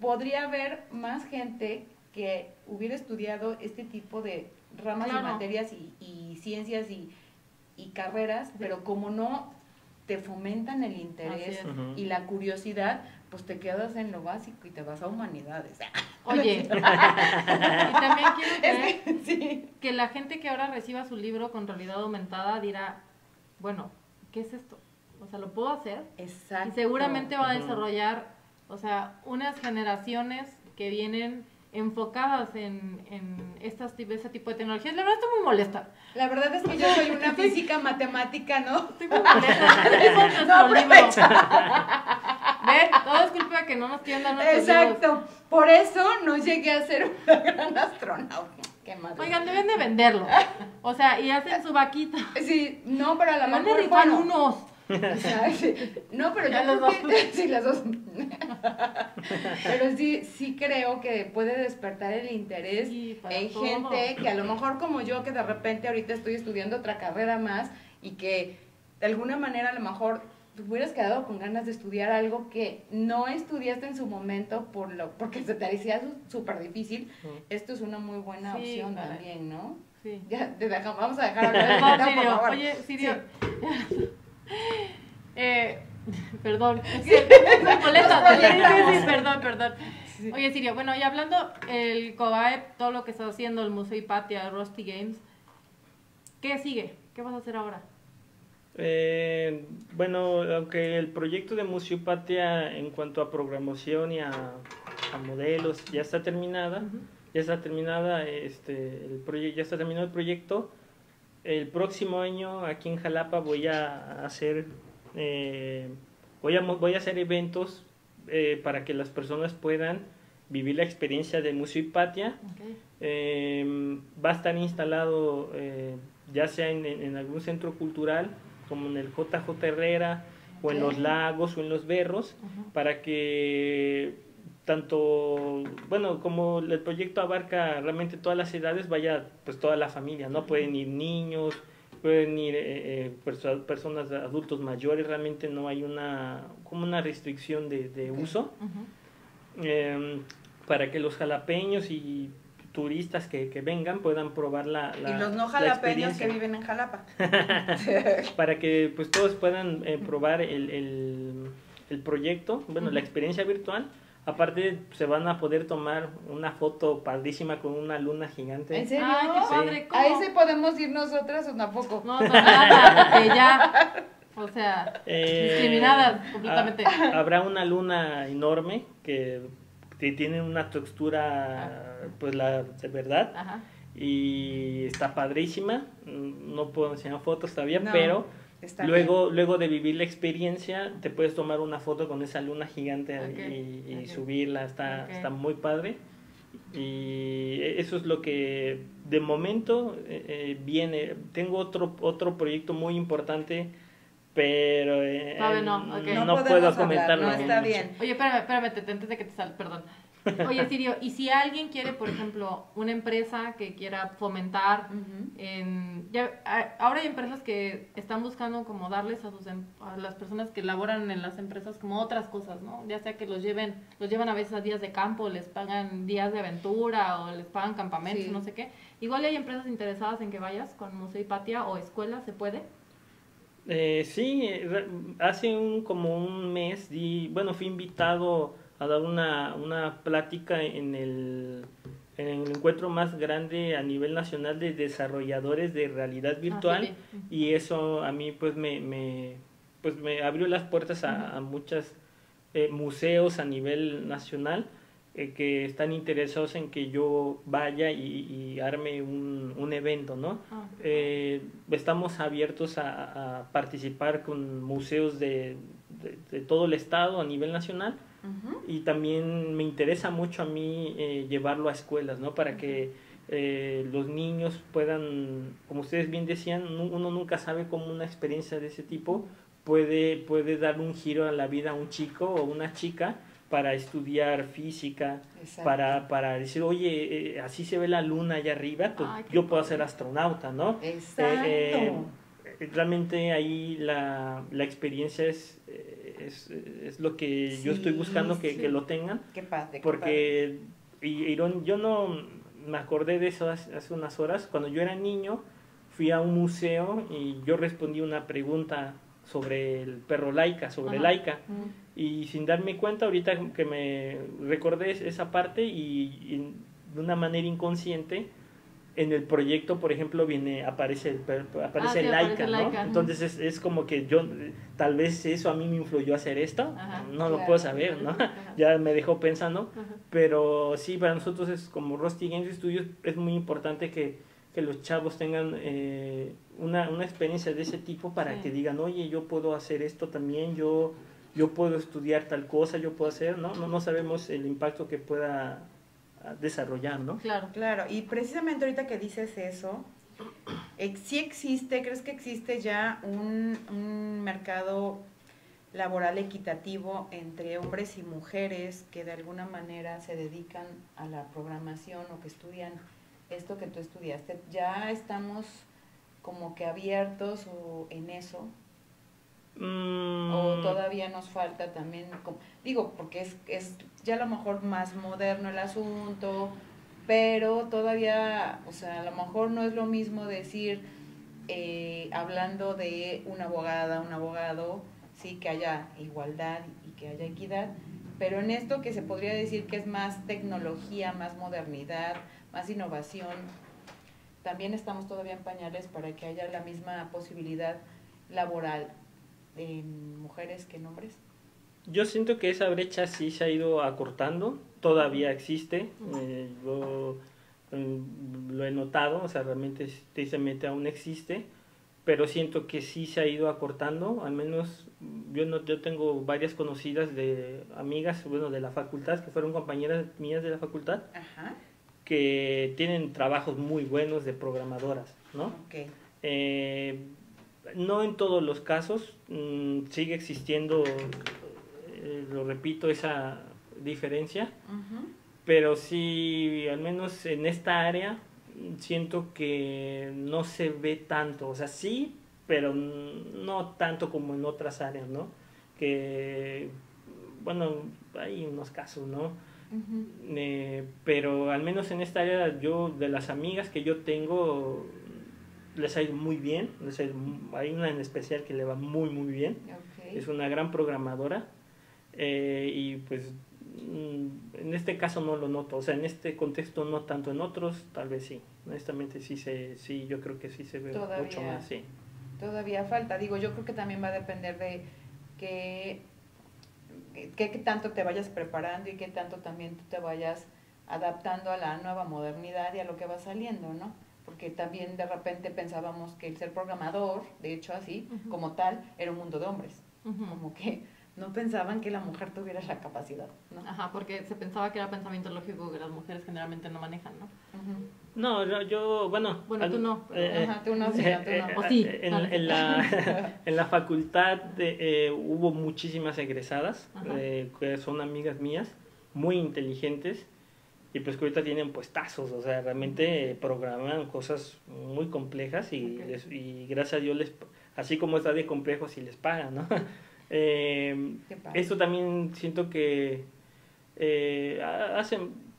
podría haber más gente que hubiera estudiado este tipo de ramas claro. y materias y, y ciencias y, y carreras, sí. pero como no te fomentan el interés y la curiosidad, pues te quedas en lo básico y te vas a humanidades. Oye, y también quiero creer es que, sí. que la gente que ahora reciba su libro con realidad aumentada dirá, bueno, ¿qué es esto? O sea, ¿lo puedo hacer? Exacto. Y seguramente va a desarrollar, o sea, unas generaciones que vienen enfocadas en, en estas, ese tipo de tecnologías. La verdad estoy muy molesta. La verdad es que yo soy una física matemática, ¿no? Estoy muy molesta. Eso es nuestro no, libro. Ver, todo es culpa de que no nos tiendan nuestros Exacto. libros. Por eso no llegué a ser una gran astronauta. Qué madre. Oigan, deben de venderlo. O sea, y hacen su vaquita. Sí, no, pero a la mejor de bueno. unos. O sea, sí. No, pero ya los dos. Que, sí, las dos. Pero sí, sí creo que puede despertar el interés sí, en todo. Gente que a lo mejor como yo, que de repente ahorita estoy estudiando otra carrera más y que de alguna manera a lo mejor te hubieras quedado con ganas de estudiar algo que no estudiaste en su momento por lo porque se te parecía súper difícil. Sí. Esto es una muy buena sí, opción vale. también, ¿no? Sí. Ya, te deja, vamos a dejar hablar. No, Sirio, por favor. Oye, Sirio. Sí. Eh, perdón, sí, molesta, sí, sí, perdón, perdón. Sí. Oye, Sirio, bueno, y hablando el COBAEP, todo lo que está haciendo el Museo Hipatia, Rusty Games, ¿qué sigue? ¿Qué vas a hacer ahora? Eh, bueno, aunque el proyecto de Museo Hipatia en cuanto a programación y a, a modelos ya está terminada, uh-huh. ya está terminada, este, el proyecto ya está terminado el proyecto. El próximo año aquí en Xalapa voy a hacer eh, voy a voy a hacer eventos eh, para que las personas puedan vivir la experiencia del Museo Hipatia. Okay. Eh, va a estar instalado eh, ya sea en, en algún centro cultural como en el J J Herrera okay. o en los lagos o en los berros uh-huh. para que tanto, bueno, como el proyecto abarca realmente todas las edades, vaya pues toda la familia, ¿no? Pueden ir niños, pueden ir eh, eh, personas, adultos mayores, realmente no hay una, como una restricción de, de uso. Uh-huh. eh, para que los jalapeños y turistas que, que vengan puedan probar la, la y los no jalapeños que viven en Xalapa. Para que pues todos puedan eh, probar el, el, el proyecto, bueno, uh-huh. la experiencia virtual. Aparte, se van a poder tomar una foto padrísima con una luna gigante. ¿En serio? Ay, qué padre, ¿cómo? ¿A ese podemos ir nosotras o tampoco? No, no, nada, porque ya, o sea, eh, discriminadas completamente. Ha, habrá una luna enorme que, que tiene una textura, ajá. pues la de verdad, ajá. y está padrísima. No puedo enseñar fotos todavía, no. pero... Luego, luego de vivir la experiencia, te puedes tomar una foto con esa luna gigante okay, y, y okay. subirla, está, okay. está muy padre. Y eso es lo que de momento eh, viene. Tengo otro, otro proyecto muy importante, pero eh, no, okay. no, no puedo comentarlo. No está bien. Oye, espérame, espérame, te, antes de que te salga, perdón. Oye, Sirio, y si alguien quiere, por ejemplo, una empresa que quiera fomentar, uh-huh. en, ya, a, ahora hay empresas que están buscando como darles a, sus, a las personas que laboran en las empresas como otras cosas, ¿no? Ya sea que los lleven, los llevan a veces a días de campo, les pagan días de aventura o les pagan campamentos, sí. no sé qué. Igual hay empresas interesadas en que vayas con Museo Hipatia o escuela, ¿se puede? Eh, sí, hace un como un mes, y, bueno, fui invitado a dar una, una plática en el, en el encuentro más grande a nivel nacional de desarrolladores de realidad virtual ah, sí, sí. y eso a mí pues me, me, pues, me abrió las puertas a, a muchos eh, museos a nivel nacional eh, que están interesados en que yo vaya y, y arme un, un evento, ¿no? Ah, eh, estamos abiertos a, a participar con museos de, de, de todo el estado a nivel nacional. Uh-huh. Y también me interesa mucho a mí eh, llevarlo a escuelas, ¿no? Para que eh, los niños puedan, como ustedes bien decían, uno nunca sabe cómo una experiencia de ese tipo puede, puede dar un giro a la vida a un chico o una chica para estudiar física, para, para decir, oye, eh, así se ve la luna allá arriba, pues ay, yo puedo ser astronauta, ¿no? Exacto. Eh, eh, realmente ahí la, la experiencia es... Eh, Es, es lo que sí, yo estoy buscando que, sí. que lo tengan. Qué padre, porque qué padre. Y, y yo no me acordé de eso hace, hace unas horas. Cuando yo era niño, fui a un museo y yo respondí una pregunta sobre el perro Laika, sobre Ajá. Laika. Mm. Y sin darme cuenta, ahorita que me recordé esa parte y, y de una manera inconsciente, en el proyecto, por ejemplo, viene aparece, aparece ah, sí, Laika, ¿no? Laika. Entonces es, es como que yo, tal vez eso a mí me influyó a hacer esto, Ajá, no claro. lo puedo saber, ¿no? Ajá. Ya me dejó pensando, Ajá. pero sí, para nosotros es como Rusty Games Studio, es muy importante que, que los chavos tengan eh, una, una experiencia de ese tipo para sí. que digan, oye, yo puedo hacer esto también, yo, yo puedo estudiar tal cosa, yo puedo hacer, ¿no? No, no sabemos el impacto que pueda desarrollar, ¿no? Claro, claro. Y precisamente ahorita que dices eso, ¿sí existe, crees que existe ya un, un mercado laboral equitativo entre hombres y mujeres que de alguna manera se dedican a la programación o que estudian esto que tú estudiaste? ¿Ya estamos como que abiertos o en eso? Mm. ¿O todavía nos falta también? Como, digo, porque es, es ya a lo mejor más moderno el asunto, pero todavía, o sea, a lo mejor no es lo mismo decir, eh, hablando de una abogada, un abogado, sí, que haya igualdad y que haya equidad, pero en esto que se podría decir que es más tecnología, más modernidad, más innovación, también estamos todavía en pañales para que haya la misma posibilidad laboral en mujeres que en hombres. Yo siento que esa brecha sí se ha ido acortando, todavía existe, eh, yo eh, lo he notado, o sea, realmente tristemente aún existe, pero siento que sí se ha ido acortando, al menos yo no yo tengo varias conocidas de amigas, bueno, de la facultad, que fueron compañeras mías de la facultad, Ajá. que tienen trabajos muy buenos de programadoras, ¿no? Okay. Eh, no en todos los casos, mmm, sigue existiendo, eh, lo repito, esa diferencia, uh-huh. pero sí, al menos en esta área, siento que no se ve tanto, o sea, sí, pero no tanto como en otras áreas, ¿no? Que, bueno, hay unos casos, ¿no? Uh-huh. eh, pero al menos en esta área, yo, de las amigas que yo tengo, les ha ido muy bien, les ha ido, hay una en especial que le va muy muy bien, okay. es una gran programadora, eh, y pues en este caso no lo noto, o sea, en este contexto no tanto, en otros tal vez sí, honestamente sí, se, sí yo creo que sí se ve todavía, mucho más, sí. Todavía falta, digo, yo creo que también va a depender de qué que, que tanto te vayas preparando y qué tanto también tú te vayas adaptando a la nueva modernidad y a lo que va saliendo, ¿no? Porque también de repente pensábamos que el ser programador, de hecho así, uh-huh. como tal, era un mundo de hombres. Uh-huh. Como que no pensaban que la mujer tuviera esa capacidad, ¿no? Ajá, porque se pensaba que era pensamiento lógico que las mujeres generalmente no manejan, ¿no? Uh-huh. No, yo, yo, bueno... Bueno, al, tú no. Eh, Ajá, tú no, sí, eh, tú no. Eh, o sí. En, vale. en, la, en la facultad de, eh, hubo muchísimas egresadas, eh, que son amigas mías, muy inteligentes, y pues que ahorita tienen puestazos, o sea, realmente eh, programan cosas muy complejas y, okay. les, y gracias a Dios, les, así como está de complejo, sí les pagan, ¿no? eh, esto también siento que eh, hace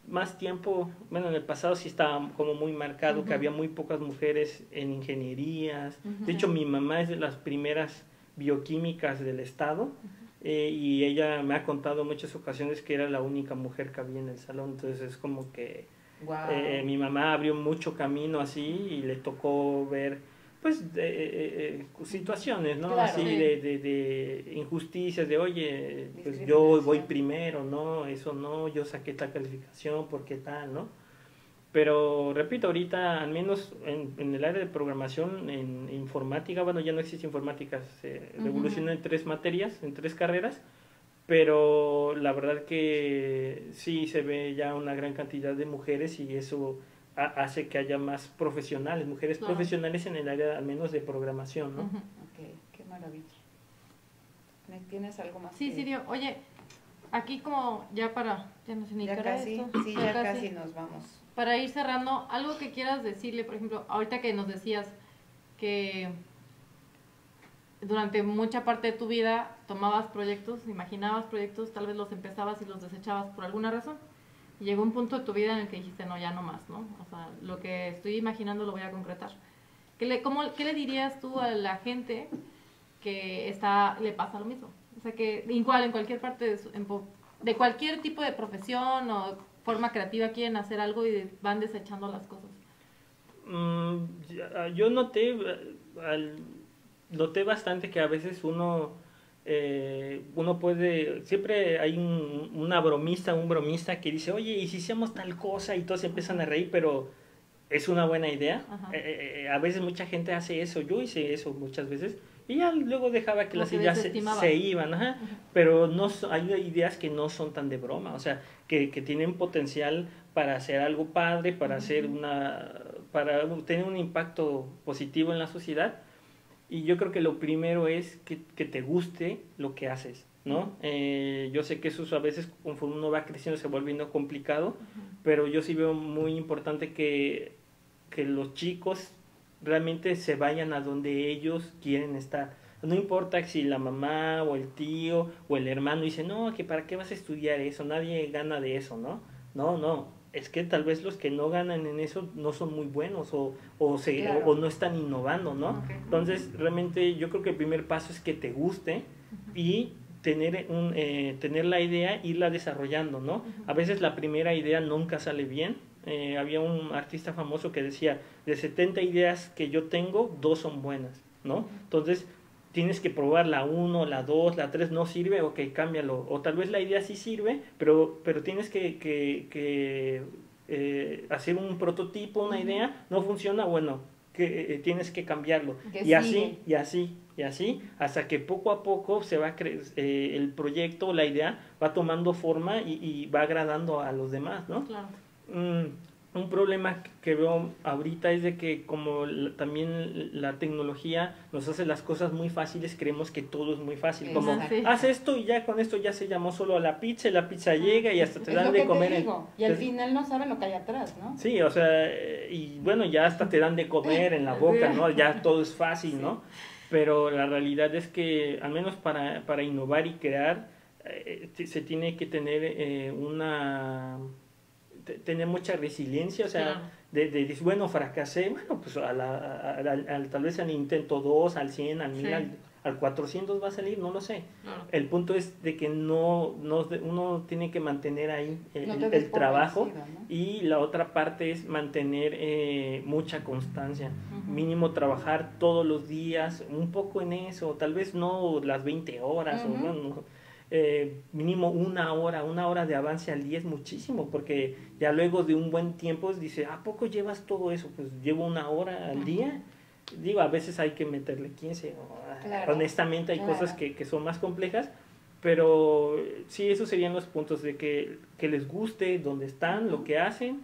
más tiempo, bueno, en el pasado sí estaba como muy marcado, uh-huh. que había muy pocas mujeres en ingenierías. Uh-huh. De hecho, mi mamá es de las primeras bioquímicas del estado, uh-huh. Eh, y ella me ha contado muchas ocasiones que era la única mujer que había en el salón, entonces es como que wow. eh, mi mamá abrió mucho camino así y le tocó ver pues de, de, de, situaciones, ¿no? Claro, así sí. de, de, de injusticias, de oye, pues yo voy primero, ¿no? Eso no, yo saqué tal calificación, ¿por qué tal, no? Pero repito, ahorita, al menos en, en el área de programación, en informática, bueno, ya no existe informática, se uh-huh. revolucionó en tres materias, en tres carreras, pero la verdad que sí se ve ya una gran cantidad de mujeres y eso a, hace que haya más profesionales, mujeres uh-huh. profesionales en el área, al menos, de programación, ¿no? Uh-huh. Ok, qué maravilla. ¿Tienes algo más? Sí, que... Sirio, oye, aquí como ya para, ya nos indicará esto. Sí, ya, ya casi. casi nos vamos. Para ir cerrando, algo que quieras decirle, por ejemplo, ahorita que nos decías que durante mucha parte de tu vida tomabas proyectos, imaginabas proyectos, tal vez los empezabas y los desechabas por alguna razón. Y llegó un punto de tu vida en el que dijiste, no, ya no más, ¿no? O sea, lo que estoy imaginando lo voy a concretar. ¿Qué le, cómo, qué le dirías tú a la gente que está, le pasa lo mismo? O sea, que en, cual, en cualquier parte, de, su, en, de cualquier tipo de profesión o forma creativa quieren hacer algo y van desechando las cosas. Mm, yo noté, al, noté bastante que a veces uno... Eh, uno puede, siempre hay un, una bromista, un bromista que dice, oye, ¿y si hacemos tal cosa? Y todos empiezan a reír, pero es una buena idea. eh, eh, a veces mucha gente hace eso, yo hice eso muchas veces, y ya luego dejaba que como las que ideas se, se iban, ajá. Ajá. Pero no, hay ideas que no son tan de broma, o sea, que, que tienen potencial para hacer algo padre, para, ajá, hacer una, para tener un impacto positivo en la sociedad. Y yo creo que lo primero es que, que te guste lo que haces, ¿no? Eh, yo sé que eso a veces, conforme uno va creciendo, se va volviendo complicado, uh-huh, pero yo sí veo muy importante que, que los chicos realmente se vayan a donde ellos quieren estar. No importa si la mamá o el tío o el hermano dice, no, que ¿para qué vas a estudiar eso? Nadie gana de eso, ¿no? No, no. Es que tal vez los que no ganan en eso no son muy buenos o, o, se, claro, o, o no están innovando, ¿no? Okay. Entonces, realmente yo creo que el primer paso es que te guste, uh-huh, y tener, un, eh, tener la idea, irla desarrollando, ¿no? Uh-huh. A veces la primera idea nunca sale bien. Eh, había un artista famoso que decía, de setenta ideas que yo tengo, dos son buenas, ¿no? Uh-huh. Entonces, tienes que probar la uno, la dos, la tres, no sirve, ok, cámbialo. O tal vez la idea sí sirve, pero, pero tienes que, que, que eh, hacer un prototipo, una idea, no funciona, bueno, que, eh, tienes que cambiarlo. Que y sigue. así, y así, y así, hasta que poco a poco se va a cre eh, el proyecto, la idea, va tomando forma y, y va agradando a los demás, ¿no? Claro. Mm. Un problema que veo ahorita es de que como la, también la tecnología nos hace las cosas muy fáciles, creemos que todo es muy fácil. Como, haz esto y ya con esto ya se llamó solo a la pizza, y la pizza llega y hasta te es dan de comer. En, y al es, final no saben lo que hay atrás, ¿no? Sí, o sea, y bueno, ya hasta te dan de comer en la boca, ¿no? Ya todo es fácil, sí, ¿no? Pero la realidad es que, al menos para, para innovar y crear, eh, se tiene que tener eh, una... tener mucha resiliencia, o sea, claro, de, de, bueno, fracasé, bueno, pues a la, a, a, a, tal vez al intento dos, al cien, al mil, sí, al, al cuatrocientos va a salir, no lo sé. Claro. El punto es de que no, no uno tiene que mantener ahí el, no el, el trabajo, ¿no? Y la otra parte es mantener eh, mucha constancia, uh-huh, mínimo trabajar todos los días, un poco en eso, tal vez no las veinte horas, uh-huh, o bueno, Eh, mínimo una hora, una hora de avance al día es muchísimo, porque ya luego de un buen tiempo dice, ¿a poco llevas todo eso? Pues llevo una hora al, ajá, día. Digo, a veces hay que meterle quince, o, claro, honestamente hay, claro, cosas que, que son más complejas, pero sí, esos serían los puntos de que, que les guste donde están, lo que hacen,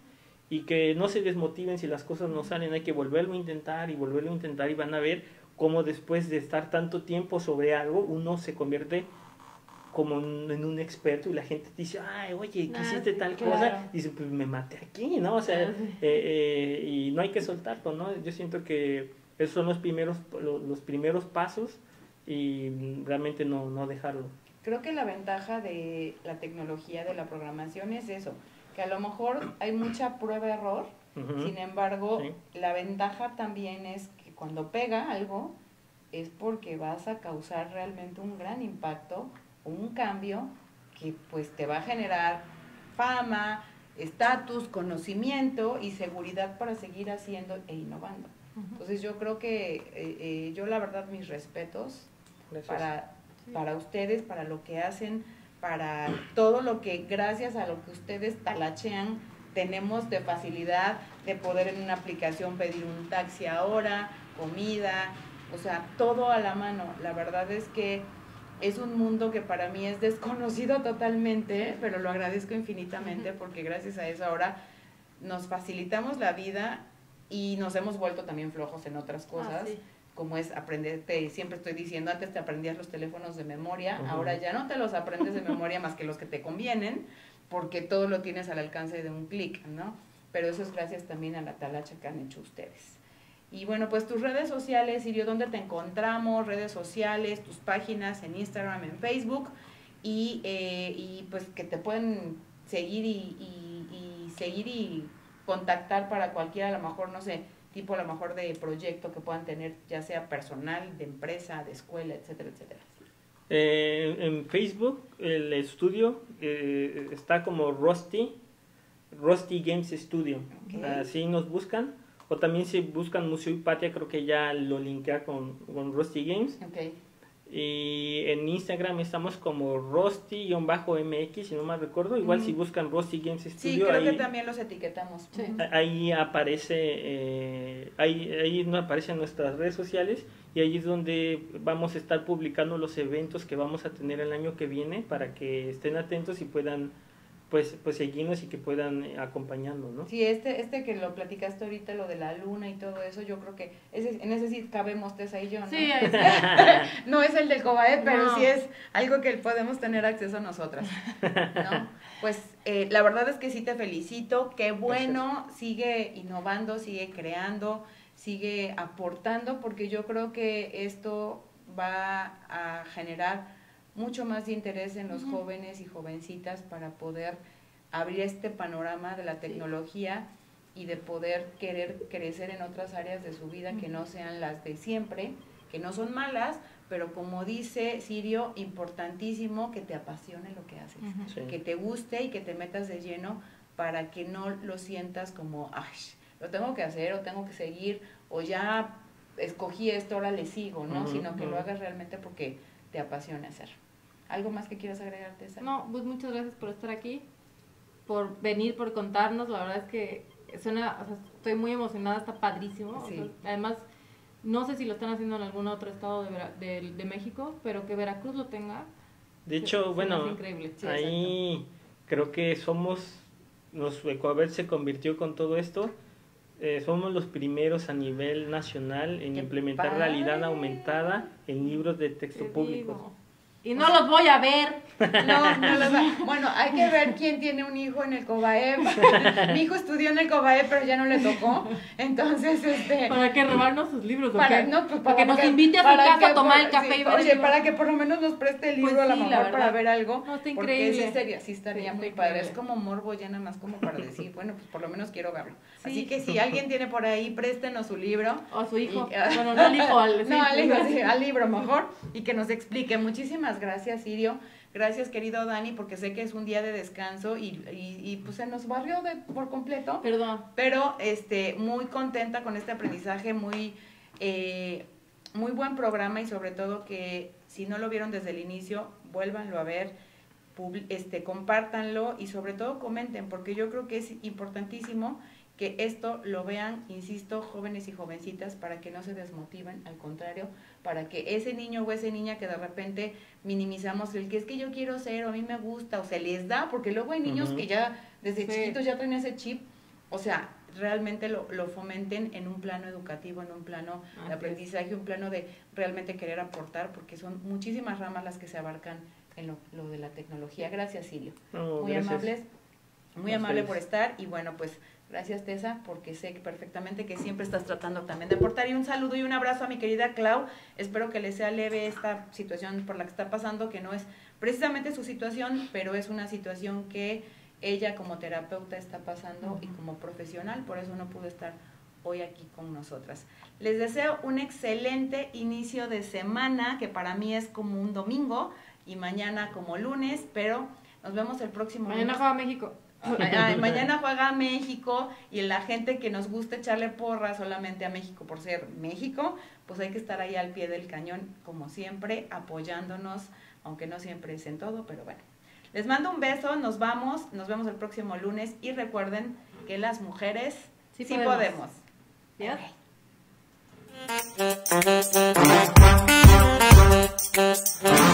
y que no se desmotiven si las cosas no salen. Hay que volverlo a intentar y volverlo a intentar, y van a ver cómo después de estar tanto tiempo sobre algo, uno se convierte como en un experto, y la gente dice, ay, oye, ¿qué hiciste tal cosa? Dice, pues me maté aquí, ¿no? O sea, eh, eh, y no hay que soltarlo, ¿no? Yo siento que esos son los primeros, los, los primeros pasos, y realmente no, no dejarlo. Creo que la ventaja de la tecnología, de la programación, es eso, que a lo mejor hay mucha prueba-error, uh-huh, sin embargo, sí, la ventaja también es que cuando pega algo, es porque vas a causar realmente un gran impacto, un cambio que pues te va a generar fama, estatus, conocimiento y seguridad para seguir haciendo e innovando. Uh-huh. Entonces yo creo que, eh, eh, yo la verdad, mis respetos para, sí, para ustedes, para lo que hacen, para todo lo que gracias a lo que ustedes talachean tenemos de facilidad de poder en una aplicación pedir un taxi ahora, comida, o sea, todo a la mano. La verdad es que es un mundo que para mí es desconocido totalmente, pero lo agradezco infinitamente porque gracias a eso ahora nos facilitamos la vida y nos hemos vuelto también flojos en otras cosas, ah, sí, como es aprenderte, siempre estoy diciendo, antes te aprendías los teléfonos de memoria, uh-huh, ahora ya no te los aprendes de memoria más que los que te convienen, porque todo lo tienes al alcance de un clic, ¿no? Pero eso es gracias también a la talacha que han hecho ustedes. Y bueno, pues tus redes sociales, Sirio, ¿dónde te encontramos? Redes sociales, tus páginas en Instagram, en Facebook, y, eh, y pues que te pueden seguir y, y, seguir y contactar para cualquiera, a lo mejor, no sé, tipo a lo mejor de proyecto que puedan tener, ya sea personal, de empresa, de escuela, etcétera, etcétera? Eh, en Facebook el estudio eh, está como Rusty, Rusty Games Studio, okay. Así nos buscan, o también si buscan Museo Hipatia, creo que ya lo linkea con, con Rusty Games, okay. Y en Instagram estamos como Rusty M X, si no mal recuerdo, igual mm. si buscan Rusty Games Studio, sí, creo ahí, que también los etiquetamos, sí. Ahí aparece, eh, ahí, ahí nos aparecen nuestras redes sociales. Y ahí es donde vamos a estar publicando los eventos que vamos a tener el año que viene para que estén atentos y puedan pues pues seguirnos y que puedan acompañarnos, ¿no? Sí, este este que lo platicaste ahorita, lo de la luna y todo eso, yo creo que ese, en ese sí cabemos Tessa y yo, ¿no? Sí, es. No es el del COBAEP, pero no. Sí es algo que podemos tener acceso nosotras, ¿no? Pues eh, la verdad es que sí te felicito, qué bueno. Gracias. Sigue innovando, sigue creando, sigue aportando, porque yo creo que esto va a generar mucho más interés en los uh-huh. jóvenes y jovencitas para poder abrir este panorama de la tecnología, sí. Y de poder querer crecer en otras áreas de su vida uh-huh. que no sean las de siempre, que no son malas, pero como dice Sirio, importantísimo que te apasione lo que haces, uh-huh. sí. que te guste y que te metas de lleno para que no lo sientas como, ay, lo tengo que hacer o tengo que seguir o ya escogí esto, ahora le sigo, ¿no? Uh -huh, sino que uh -huh. lo hagas realmente porque te apasiona hacer. ¿Algo más que quieras agregar, Tessa? No, pues muchas gracias por estar aquí, por venir, por contarnos. La verdad es que suena, o sea, estoy muy emocionada, está padrísimo. Sí. O sea, además, no sé si lo están haciendo en algún otro estado de, Vera, de, de México, pero que Veracruz lo tenga. De hecho, se, bueno, es increíble. Sí, ahí exacto. Creo que somos, nos, COBAEP se convirtió con todo esto. Eh, somos los primeros a nivel nacional en Qué implementar padre. realidad aumentada en libros de texto Qué público. Vivo. Y no los voy a ver. No, no los va. Bueno, hay que ver quién tiene un hijo en el COBAEP. Mi hijo estudió en el COBAEP, pero ya no le tocó. Entonces, este... ¿para qué robarnos sus libros? Para, no, pues, para, para que nos invite a su casa que, a tomar por, el café sí, y ver Oye, el para que por lo menos nos preste el libro, pues sí, a la mejor, para ver algo. No, está increíble. Sí, sería, sí estaría sí, muy increíble. Padre. Es como morbo, ya nada más como para decir, bueno, pues por lo menos quiero verlo. Sí. Así que si alguien tiene por ahí, préstenos su libro. O su hijo. Y, uh, bueno, no al hijo, al, sí, no, al, hijo sí, al libro mejor. Y que nos explique. Muchísimas gracias, Sirio. Gracias, querido Dani, porque sé que es un día de descanso y, y, y pues se nos barrió de, por completo. Perdón. Pero este, muy contenta con este aprendizaje, muy, eh, muy buen programa, y sobre todo que si no lo vieron desde el inicio, vuélvanlo a ver, este, compártanlo y sobre todo comenten, porque yo creo que es importantísimo que esto lo vean, insisto, jóvenes y jovencitas, para que no se desmotiven, al contrario, para que ese niño o esa niña que de repente minimizamos el que es que yo quiero ser, o a mí me gusta, o se les da, porque luego hay niños uh-huh. que ya desde sí. chiquitos ya traen ese chip, o sea, realmente lo, lo fomenten en un plano educativo, en un plano ah, de aprendizaje, un plano de realmente querer aportar, porque son muchísimas ramas las que se abarcan en lo, lo de la tecnología. Gracias, Sirio. Oh, muy gracias. amables, muy gracias. amable por estar, y bueno, pues... Gracias, Tessa, porque sé que perfectamente que siempre estás tratando también de aportar. Y un saludo y un abrazo a mi querida Clau. Espero que le sea leve esta situación por la que está pasando, que no es precisamente su situación, pero es una situación que ella como terapeuta está pasando y como profesional, por eso no pudo estar hoy aquí con nosotras. Les deseo un excelente inicio de semana, que para mí es como un domingo, y mañana como lunes, pero nos vemos el próximo lunes. Mañana juega México. Ay, mañana juega México, y la gente que nos gusta echarle porra solamente a México por ser México, pues hay que estar ahí al pie del cañón, como siempre, apoyándonos, aunque no siempre es en todo, pero bueno. Les mando un beso, nos vamos, nos vemos el próximo lunes, y recuerden que las mujeres sí, sí podemos. podemos.